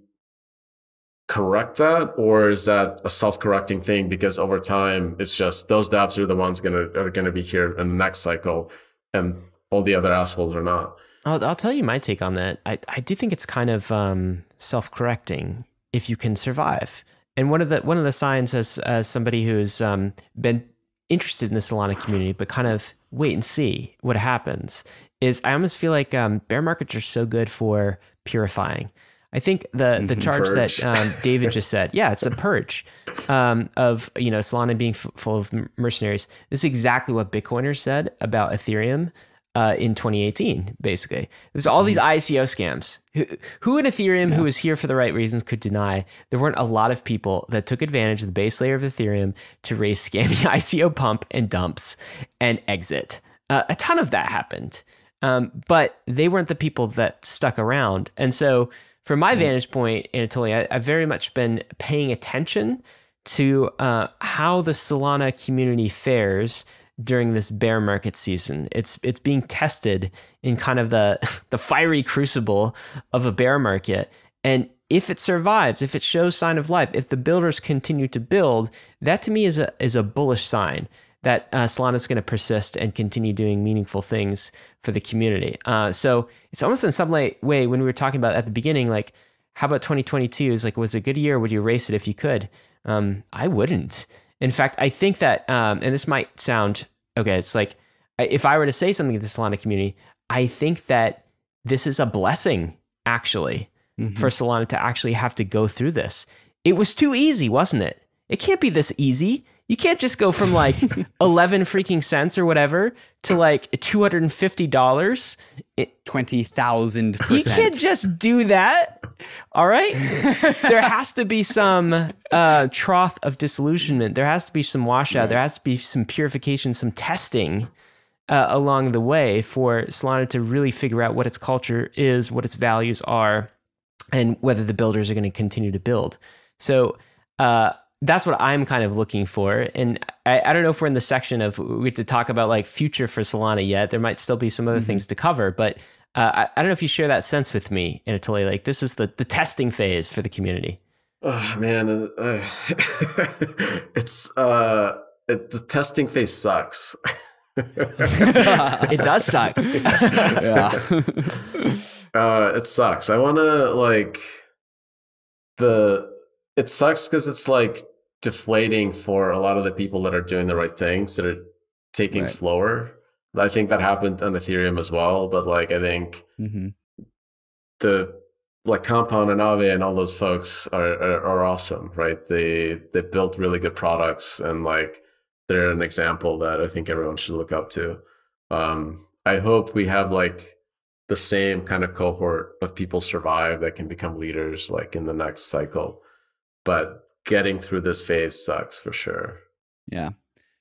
correct that, or is that a self-correcting thing? Because over time, it's just those devs are the ones gonna are gonna be here in the next cycle, and all the other assholes are not. I'll, I'll tell you my take on that. I I do think it's kind of um, self-correcting if you can survive. And one of the one of the signs as as somebody who's um, been interested in the Solana community, but kind of wait and see what happens, is I almost feel like um, bear markets are so good for purifying. I think the the charge purge. that um, David just said, yeah, it's a purge um, of you know Solana being f full of mercenaries. This is exactly what Bitcoiners said about Ethereum uh, in twenty eighteen. Basically, there's all these I C O scams. Who, who in Ethereum, yeah. who was here for the right reasons, could deny there weren't a lot of people that took advantage of the base layer of Ethereum to raise scammy I C O pump and dumps and exit. Uh, a ton of that happened, um, but they weren't the people that stuck around, and so. From my vantage point, Anatoly, I, I've very much been paying attention to uh, how the Solana community fares during this bear market season. It's it's being tested in kind of the the fiery crucible of a bear market, and if it survives, if it shows sign of life, if the builders continue to build, that to me is a is a bullish sign that uh, Solana is going to persist and continue doing meaningful things for the community. Uh, so it's almost in some way when we were talking about at the beginning, like how about twenty twenty-two is like, was a good year? Would you erase it if you could? Um, I wouldn't. In fact, I think that, um, and this might sound, okay, it's like, if I were to say something to the Solana community, I think that this is a blessing actually mm-hmm. for Solana to actually have to go through this. It was too easy, wasn't it? It can't be this easy. You can't just go from like eleven freaking cents or whatever to like two hundred and fifty dollars, twenty thousand percent. You can't just do that. All right, there has to be some uh, trough of disillusionment. There has to be some washout. Right. There has to be some purification, some testing uh, along the way for Solana to really figure out what its culture is, what its values are, and whether the builders are going to continue to build. So uh, that's what I'm kind of looking for. And I, I don't know if we're in the section of we have to talk about like future for Solana yet. There might still be some other mm-hmm. things to cover, but uh, I, I don't know if you share that sense with me, Anatoly. Like this is the, the testing phase for the community. Oh man, uh, it's uh, it, the testing phase sucks. It does suck. Yeah, uh, it sucks. I want to like the. It sucks because it's like deflating for a lot of the people that are doing the right things that are taking right. slower. I think that happened on Ethereum as well, but like I think mm-hmm. the. Like Compound and Aave and all those folks are, are are awesome, right? They they built really good products, and like they're an example that I think everyone should look up to. Um, I hope we have like the same kind of cohort of people survive that can become leaders, like in the next cycle. But getting through this phase sucks for sure. Yeah,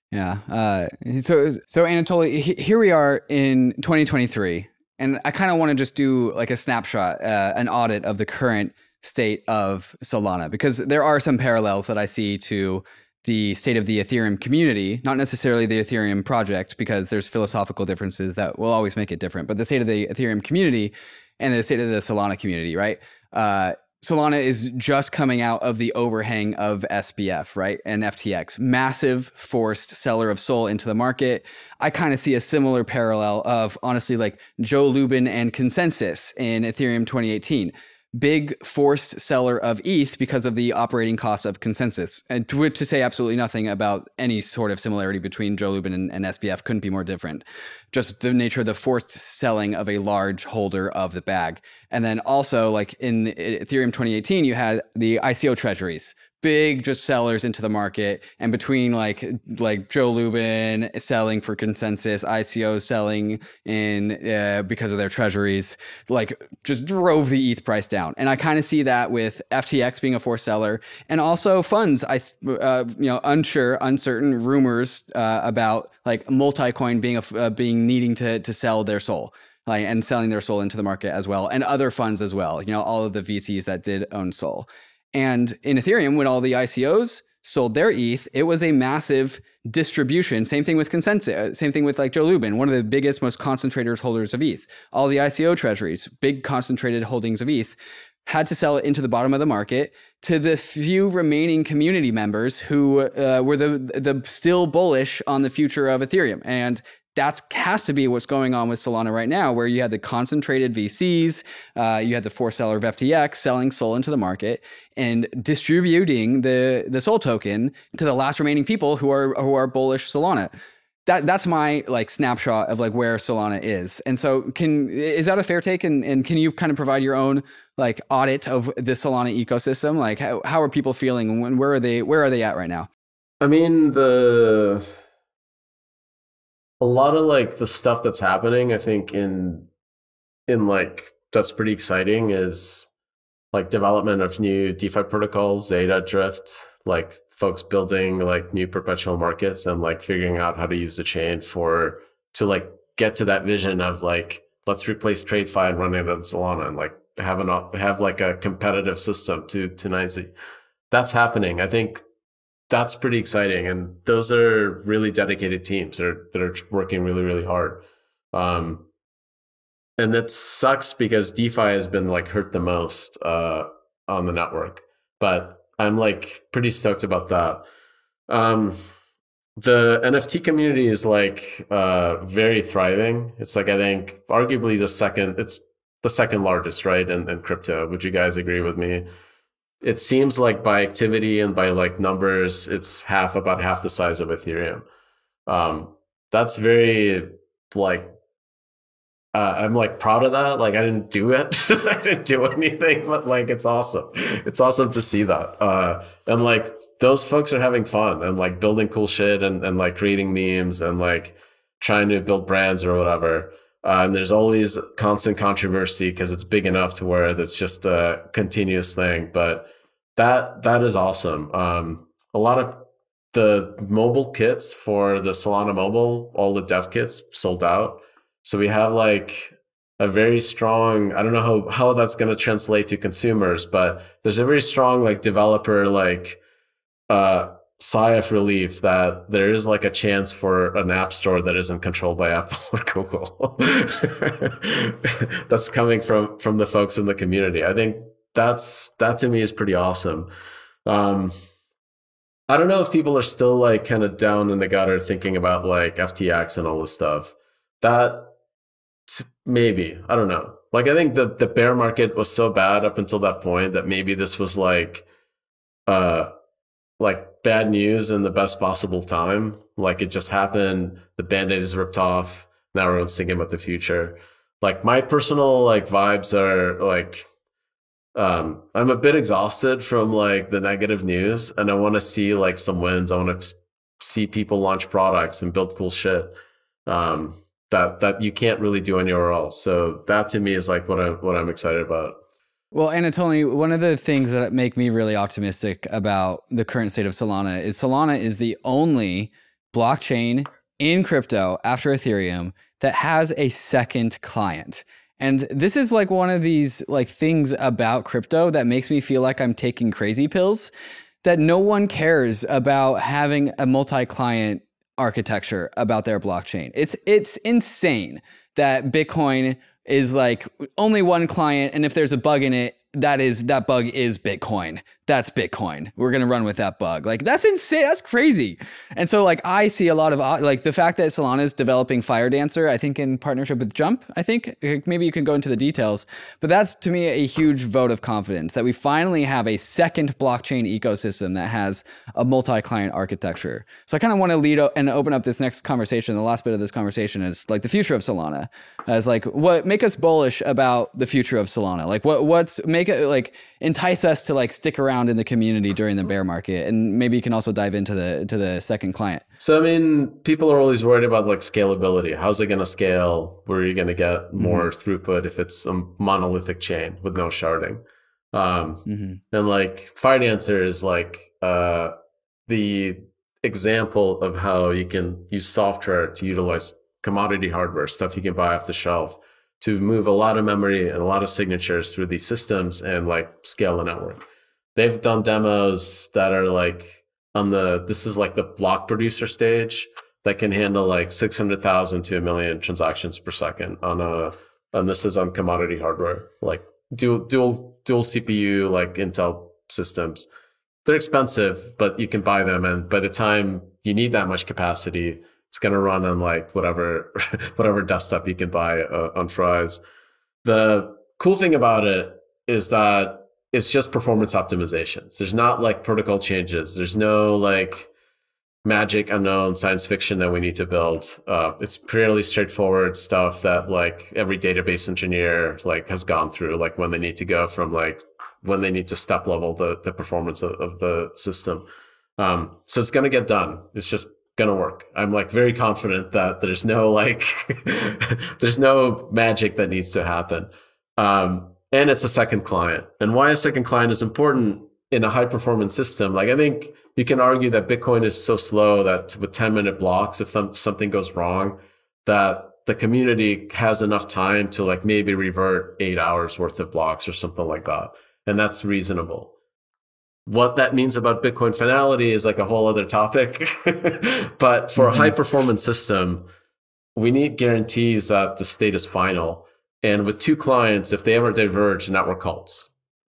yeah. Uh, so so Anatoly, he, here we are in twenty twenty-three. And I kind of want to just do like a snapshot, uh, an audit of the current state of Solana, because there are some parallels that I see to the state of the Ethereum community, not necessarily the Ethereum project, because there's philosophical differences that will always make it different, but the state of the Ethereum community and the state of the Solana community, right? Uh, Solana is just coming out of the overhang of S B F, right? And F T X, massive forced seller of SOL into the market. I kind of see a similar parallel of honestly like Joe Lubin and Consensus in Ethereum twenty eighteen. Big forced seller of E T H because of the operating costs of Consensus. And to, to say absolutely nothing about any sort of similarity between Joe Lubin and, and S B F couldn't be more different. Just the nature of the forced selling of a large holder of the bag. And then also like in Ethereum twenty eighteen, you had the I C O treasuries, big just sellers into the market. And between like like Joe Lubin selling for Consensus, I C O selling in uh, because of their treasuries, like just drove the E T H price down. And I kind of see that with F T X being a forced seller, and also funds, I uh, you know, unsure, uncertain rumors uh, about like multi-coin being a, uh, being needing to to sell their soul. Like, and selling their soul into the market as well, and other funds as well. You know, all of the V Cs that did own soul. And in Ethereum, when all the I C Os sold their E T H, it was a massive distribution. Same thing with Consensus. Same thing with like Joe Lubin, one of the biggest, most concentrators holders of E T H. All the I C O treasuries, big concentrated holdings of E T H, had to sell it into the bottom of the market to the few remaining community members who uh, were the the still bullish on the future of Ethereum. And that has to be what's going on with Solana right now, where you had the concentrated V Cs, uh, you had the forced seller of F T X selling SOL into the market and distributing the the SOL token to the last remaining people who are who are bullish Solana. That that's my like snapshot of like where Solana is. And so, can is that a fair take? And and can you kind of provide your own like audit of the Solana ecosystem? Like how how are people feeling? And where are they where are they at right now? I mean the. A lot of like the stuff that's happening, I think in in like that's pretty exciting is like development of new DeFi protocols, Zeta, Drift, like folks building like new perpetual markets and like figuring out how to use the chain for to like get to that vision of like let's replace TradeFi and run it on Solana and like have an have like a competitive system to to N Y S E. That's happening. I think that's pretty exciting, and those are really dedicated teams that are, that are working really, really hard. Um, and that sucks because DeFi has been like hurt the most uh, on the network. But I'm like pretty stoked about that. Um, the N F T community is like uh, very thriving. It's like I think arguably the second, it's the second largest, right? In, in crypto, would you guys agree with me? It seems like by activity and by like numbers, it's half, about half the size of Ethereum. Um, that's very like, uh, I'm like proud of that. Like I didn't do it, I didn't do anything, but like, it's awesome. It's awesome to see that. Uh, and like those folks are having fun and like building cool shit and, and like creating memes and like trying to build brands or whatever. Uh, and there's always constant controversy because it's big enough to where that's just a continuous thing. But that that is awesome. Um, a lot of the mobile kits for the Solana mobile, all the dev kits sold out. So we have like a very strong, I don't know how, how that's going to translate to consumers, but there's a very strong like developer, like uh, sigh of relief that there is like a chance for an app store that isn't controlled by Apple or Google. That's coming from, from the folks in the community. I think that's, that to me is pretty awesome. Um, I don't know if people are still like kind of down in the gutter thinking about like F T X and all this stuff. That maybe, I don't know. Like, I think the, the bear market was so bad up until that point that maybe this was like, uh, like bad news in the best possible time. Like it just happened. The band-aid is ripped off. Now everyone's thinking about the future. Like my personal like vibes are like, um, I'm a bit exhausted from like the negative news, and I want to see like some wins. I want to see people launch products and build cool shit. Um, that, that you can't really do anywhere else. So that to me is like what I, what I'm excited about. Well, Anatoly, one of the things that make me really optimistic about the current state of Solana is Solana is the only blockchain in crypto after Ethereum that has a second client. And this is like one of these like things about crypto that makes me feel like I'm taking crazy pills, that no one cares about having a multi-client architecture about their blockchain. It's, it's insane that Bitcoin is like only one client, and if there's a bug in it, that is, that bug is Bitcoin. That's Bitcoin. We're going to run with that bug. Like that's insane. That's crazy. And so like, I see a lot of like the fact that Solana is developing Fire Dancer, I think in partnership with Jump, I think maybe you can go into the details, but that's to me a huge vote of confidence that we finally have a second blockchain ecosystem that has a multi-client architecture. So I kind of want to lead and open up this next conversation. The last bit of this conversation is like the future of Solana, as like what make us bullish about the future of Solana. Like what, what's make it like entice us to like stick around in the community during the bear market, and maybe you can also dive into the to the second client. So I mean, people are always worried about like scalability. How's it going to scale? Where are you going to get more mm-hmm. throughput if it's a monolithic chain with no sharding? Um, mm-hmm. And like Fire Dancer is like uh, the example of how you can use software to utilize commodity hardware, stuff you can buy off the shelf, to move a lot of memory and a lot of signatures through these systems and like scale the network. They've done demos that are like on the, this is like the block producer stage that can handle like six hundred thousand to a million transactions per second on a, and this is on commodity hardware, like dual, dual, dual C P U, like Intel systems. They're expensive, but you can buy them. And by the time you need that much capacity, it's going to run on like whatever, whatever desktop you can buy uh, on Fry's. The cool thing about it is that it's just performance optimizations. There's not like protocol changes. There's no like magic, unknown science fiction that we need to build. Uh, it's purely straightforward stuff that like every database engineer like has gone through, like when they need to go from like, when they need to step level the, the performance of, of the system. Um, so it's going to get done. It's just gonna work. I'm like very confident that there's no like there's no magic that needs to happen. Um, and it's a second client. And why a second client is important in a high performance system. Like I think you can argue that Bitcoin is so slow that with ten minute blocks, if th something goes wrong, that the community has enough time to like maybe revert eight hours worth of blocks or something like that. And that's reasonable. What that means about Bitcoin finality is like a whole other topic. But for a high performance system, we need guarantees that the state is final. And with two clients, if they ever diverge, network halts.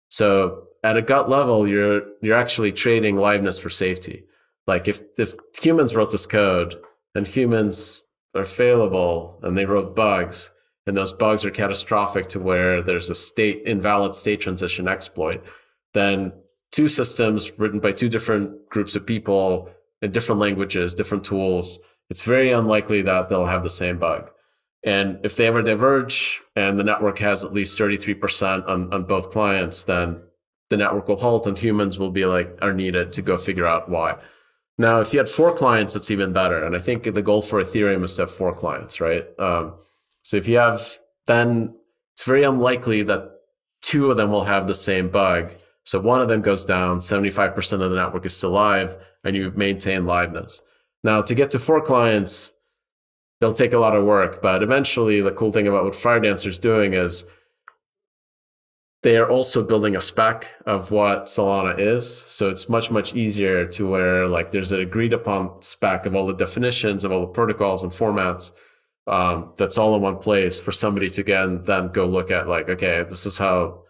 So at a gut level, you're you're actually trading liveness for safety. Like if, if humans wrote this code and humans are failable and they wrote bugs, and those bugs are catastrophic to where there's a state invalid state transition exploit, then two systems written by two different groups of people in different languages, different tools, it's very unlikely that they'll have the same bug. And if they ever diverge and the network has at least thirty-three percent on, on both clients, then the network will halt and humans will be like, are needed to go figure out why. Now, if you had four clients, it's even better. And I think the goal for Ethereum is to have four clients, right? Um, so if you have, then it's very unlikely that two of them will have the same bug. So one of them goes down, seventy-five percent of the network is still live, and you maintain liveness. Now, to get to four clients, they'll take a lot of work. But eventually, the cool thing about what Fire Dancer is doing is they are also building a spec of what Solana is. So it's much, much easier to where like there's an agreed upon spec of all the definitions of all the protocols and formats um, that's all in one place for somebody to again then go look at like, okay, this is how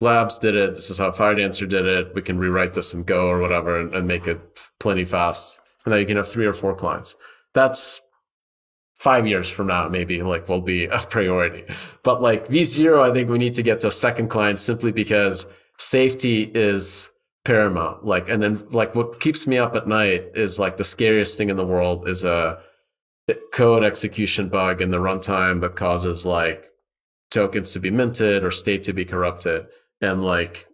Labs did it. This is how Fire Dancer did it. We can rewrite this in Go or whatever and, and make it plenty fast. And now you can have three or four clients. That's five years from now, maybe like will be a priority. But like V zero, I think we need to get to a second client simply because safety is paramount. Like, and then like what keeps me up at night is like the scariest thing in the world is a code execution bug in the runtime that causes like tokens to be minted or state to be corrupted. And like,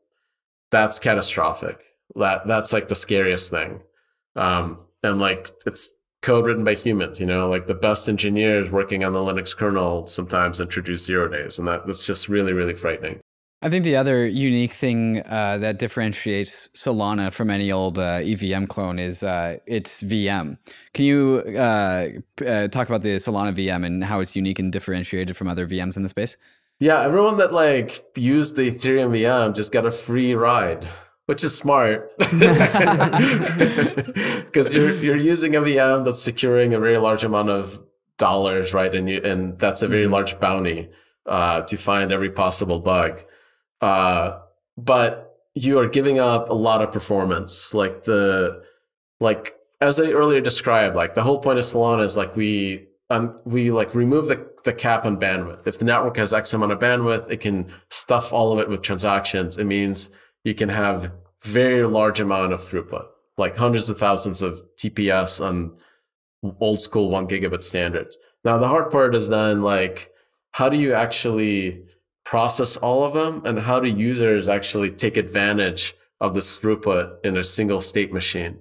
that's catastrophic. That that's like the scariest thing. Um, and like it's code written by humans, you know, like the best engineers working on the Linux kernel sometimes introduce zero days. And that, that's just really, really frightening. I think the other unique thing uh, that differentiates Solana from any old uh, E V M clone is uh, its V M. Can you uh, uh, talk about the Solana V M and how it's unique and differentiated from other V Ms in the space? Yeah, everyone that like used the Ethereum V M just got a free ride, which is smart because you're, you're using a V M that's securing a very large amount of dollars, right? And, you, and that's a very mm-hmm. large bounty uh, to find every possible bug. Uh, but you are giving up a lot of performance. Like the, like, as I earlier described, like the whole point of Solana is like, we, um, we like remove the, the cap on bandwidth. If the network has X amount of bandwidth, it can stuff all of it with transactions. It means you can have very large amount of throughput, like hundreds of thousands of T P S on old school one gigabit standards. Now, the hard part is then like, how do you actually process all of them and how do users actually take advantage of this throughput in a single state machine?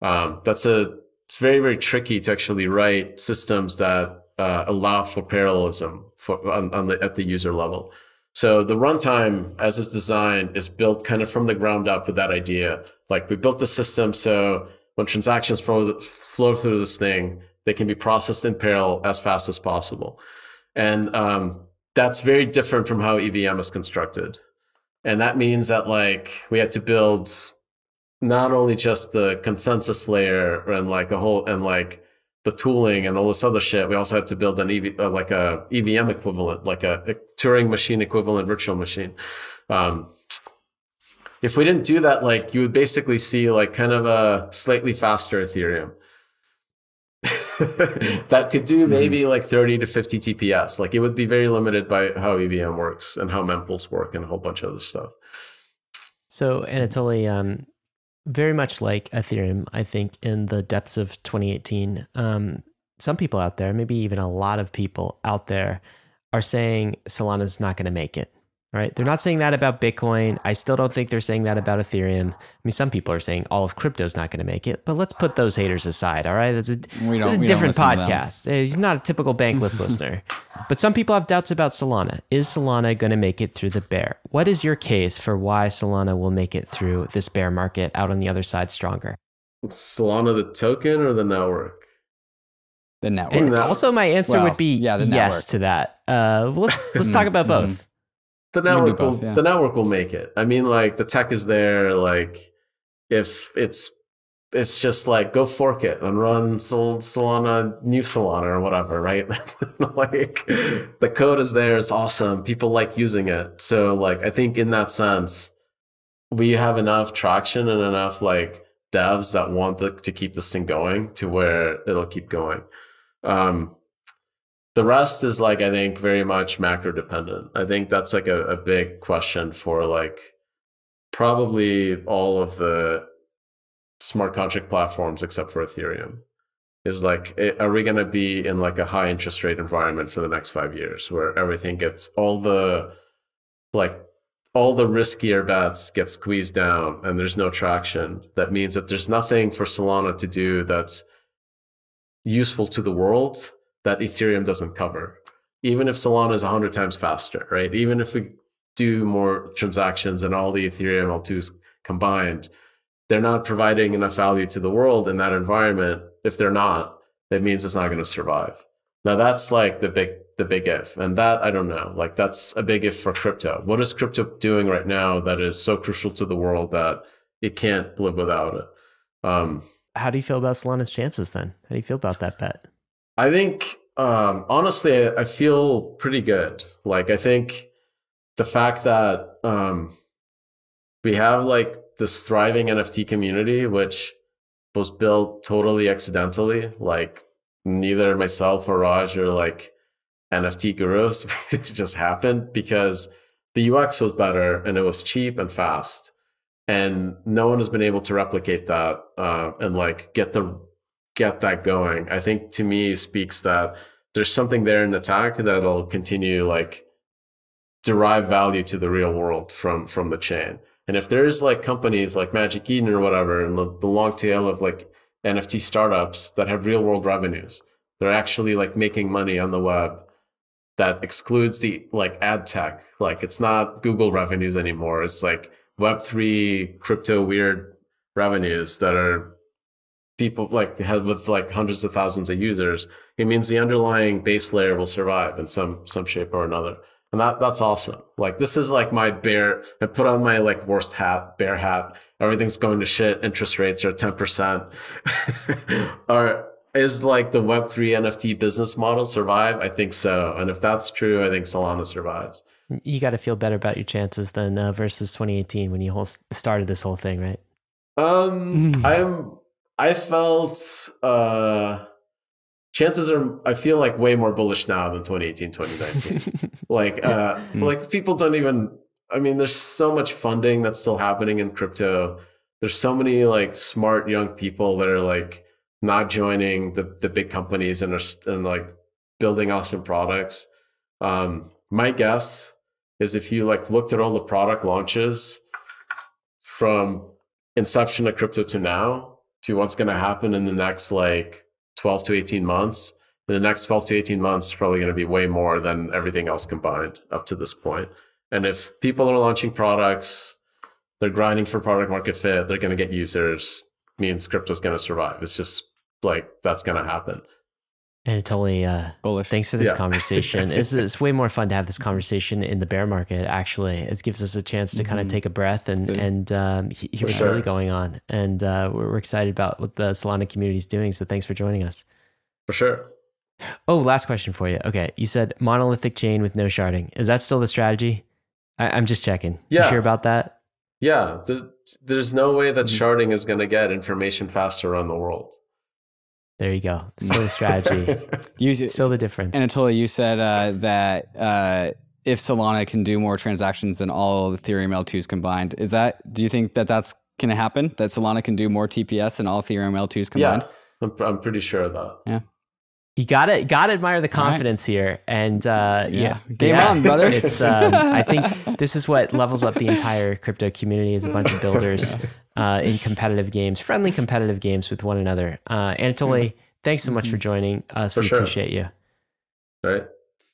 Um, that's a, it's very, very tricky to actually write systems that uh, allow for parallelism for, on, on the, at the user level. So the runtime, as it's designed, is built kind of from the ground up with that idea. Like we built the system so when transactions flow, flow through this thing, they can be processed in parallel as fast as possible. And um, that's very different from how E V M is constructed. And that means that like we had to build not only just the consensus layer and like a whole and like the tooling and all this other shit, we also had to build an E V, uh, like a E V M equivalent, like a, a Turing machine equivalent virtual machine. Um, if we didn't do that, like you would basically see like kind of a slightly faster Ethereum that could do maybe like thirty to fifty T P S. Like it would be very limited by how E V M works and how mempools work and a whole bunch of other stuff. So Anatoly, um, very much like Ethereum, I think, in the depths of twenty eighteen, um, some people out there, maybe even a lot of people out there, are saying Solana's not going to make it, right? They're not saying that about Bitcoin. I still don't think they're saying that about Ethereum. I mean, some people are saying all of crypto's not going to make it, but let's put those haters aside, all right? That's a, we don't, that's a different podcast. You're not a typical Bankless listener. But some people have doubts about Solana. Is Solana going to make it through the bear? What is your case for why Solana will make it through this bear market out on the other side stronger? It's Solana the token or the network? The network. And network. Also my answer well, would be yeah, the yes to that. Uh, let's let's talk about both. The network will, both, yeah. the network will make it. I mean, like the tech is there. Like if it's, it's just like, go fork it and run Sol Solana, new Solana or whatever, right? Like the code is there. It's awesome. People like using it. So like, I think in that sense, we have enough traction and enough like devs that want the, to keep this thing going to where it'll keep going. Um, The rest is like, I think, very much macro dependent. I think that's like a, a big question for like probably all of the smart contract platforms except for Ethereum is like, are we going to be in like a high interest rate environment for the next five years where everything gets all the like all the riskier bets get squeezed down and there's no traction? That means that there's nothing for Solana to do that's useful to the world that Ethereum doesn't cover. Even if Solana is a hundred times faster, right? Even if we do more transactions and all the Ethereum L twos combined, they're not providing enough value to the world in that environment. If they're not, that means it's not going to survive. Now that's like the big, the big if, and that, I don't know, like that's a big if for crypto. What is crypto doing right now that is so crucial to the world that it can't live without it? Um, How do you feel about Solana's chances then? How do you feel about that bet? I think, um, honestly, I feel pretty good. Like, I think the fact that um, we have like this thriving N F T community, which was built totally accidentally, like neither myself or Raj are like N F T gurus. It just happened because the U X was better and it was cheap and fast. And no one has been able to replicate that uh, and like get the get that going. I think to me speaks that there's something there in the tech that'll continue like derive value to the real world from from the chain. And if there's like companies like Magic Eden or whatever, and the, the long tail of like N F T startups that have real world revenues, they're actually like making money on the web. That excludes the like ad tech. Like it's not Google revenues anymore. It's like Web three crypto weird revenues that are people like have with like hundreds of thousands of users. It means the underlying base layer will survive in some some shape or another, and that that's awesome. Like this is like my bear. I put on my like worst hat, bear hat. Everything's going to shit. Interest rates are ten percent. Or is like the Web three N F T business model survive? I think so. And if that's true, I think Solana survives. You got to feel better about your chances than uh, versus twenty eighteen when you whole started this whole thing, right? Um, I'm. I felt uh, chances are. I feel like way more bullish now than twenty eighteen, twenty nineteen. Like, uh, mm. like people don't even. I mean, there's so much funding that's still happening in crypto. There's so many like smart young people that are like not joining the the big companies and are and like building awesome products. Um, my guess is if you like looked at all the product launches from inception of crypto to now to what's going to happen in the next like twelve to eighteen months, in the next twelve to eighteen months is probably going to be way more than everything else combined up to this point. And if people are launching products, they're grinding for product market fit, they're going to get users, means crypto's going to survive. It's just like, that's going to happen. Anatoly, uh, Bullish. Thanks for this yeah. conversation. It's, it's way more fun to have this conversation in the bear market, actually. It gives us a chance to mm-hmm. kind of take a breath and, and um, hear what's sure. really going on. And uh, we're excited about what the Solana community is doing. So thanks for joining us. For sure. Oh, last question for you. Okay. You said monolithic chain with no sharding. Is that still the strategy? I, I'm just checking. Yeah. You sure about that? Yeah. There's, there's no way that mm-hmm. sharding is going to get information faster around the world. There you go. Still the strategy. You, still the difference. Anatoly, you said uh, that uh, if Solana can do more transactions than all the Ethereum L twos combined, is that? Do you think that that's going to happen? That Solana can do more T P S than all Ethereum L twos combined? Yeah, I'm, I'm pretty sure of that. Yeah. You gotta gotta admire the confidence right. here, and uh, yeah, yeah. game yeah. on, brother. It's um, I think this is what levels up the entire crypto community is a bunch of builders yeah. uh, in competitive games, friendly competitive games with one another. Uh, Anatoly, thanks so much for joining us. For we sure. appreciate you. All right.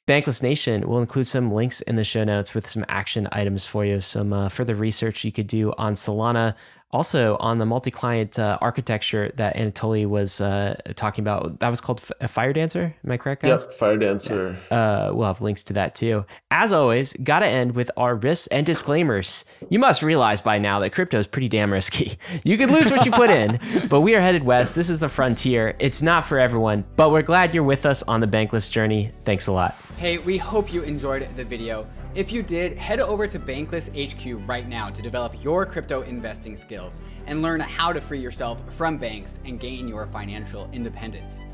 Bankless Nation will include some links in the show notes with some action items for you, some uh, further research you could do on Solana, also on the multi-client uh, architecture that Anatoly was uh, talking about. That was called F Fire Dancer. Am I correct, guys? Yep, Fire Dancer. Uh, we'll have links to that too. As always, gotta end with our risks and disclaimers. You must realize by now that crypto is pretty damn risky. You could lose what you put in, but we are headed west. This is the frontier. It's not for everyone, but we're glad you're with us on the Bankless journey. Thanks a lot. Hey, we hope you enjoyed the video. If you did, head over to Bankless H Q right now to develop your crypto investing skills and learn how to free yourself from banks and gain your financial independence.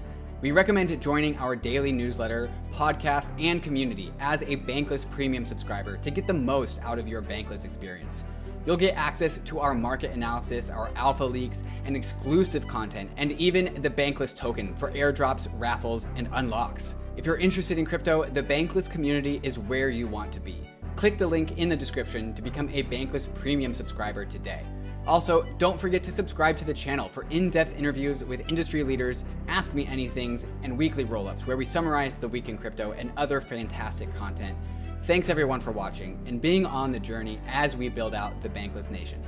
We recommend joining our daily newsletter, podcast, and community as a Bankless Premium subscriber to get the most out of your Bankless experience. You'll get access to our market analysis, our alpha leaks, and exclusive content, and even the Bankless token for airdrops, raffles, and unlocks. If you're interested in crypto, the Bankless community is where you want to be. Click the link in the description to become a Bankless Premium subscriber today. Also, don't forget to subscribe to the channel for in-depth interviews with industry leaders, Ask Me Anythings, and weekly roll-ups where we summarize the week in crypto and other fantastic content. Thanks everyone for watching and being on the journey as we build out the Bankless Nation.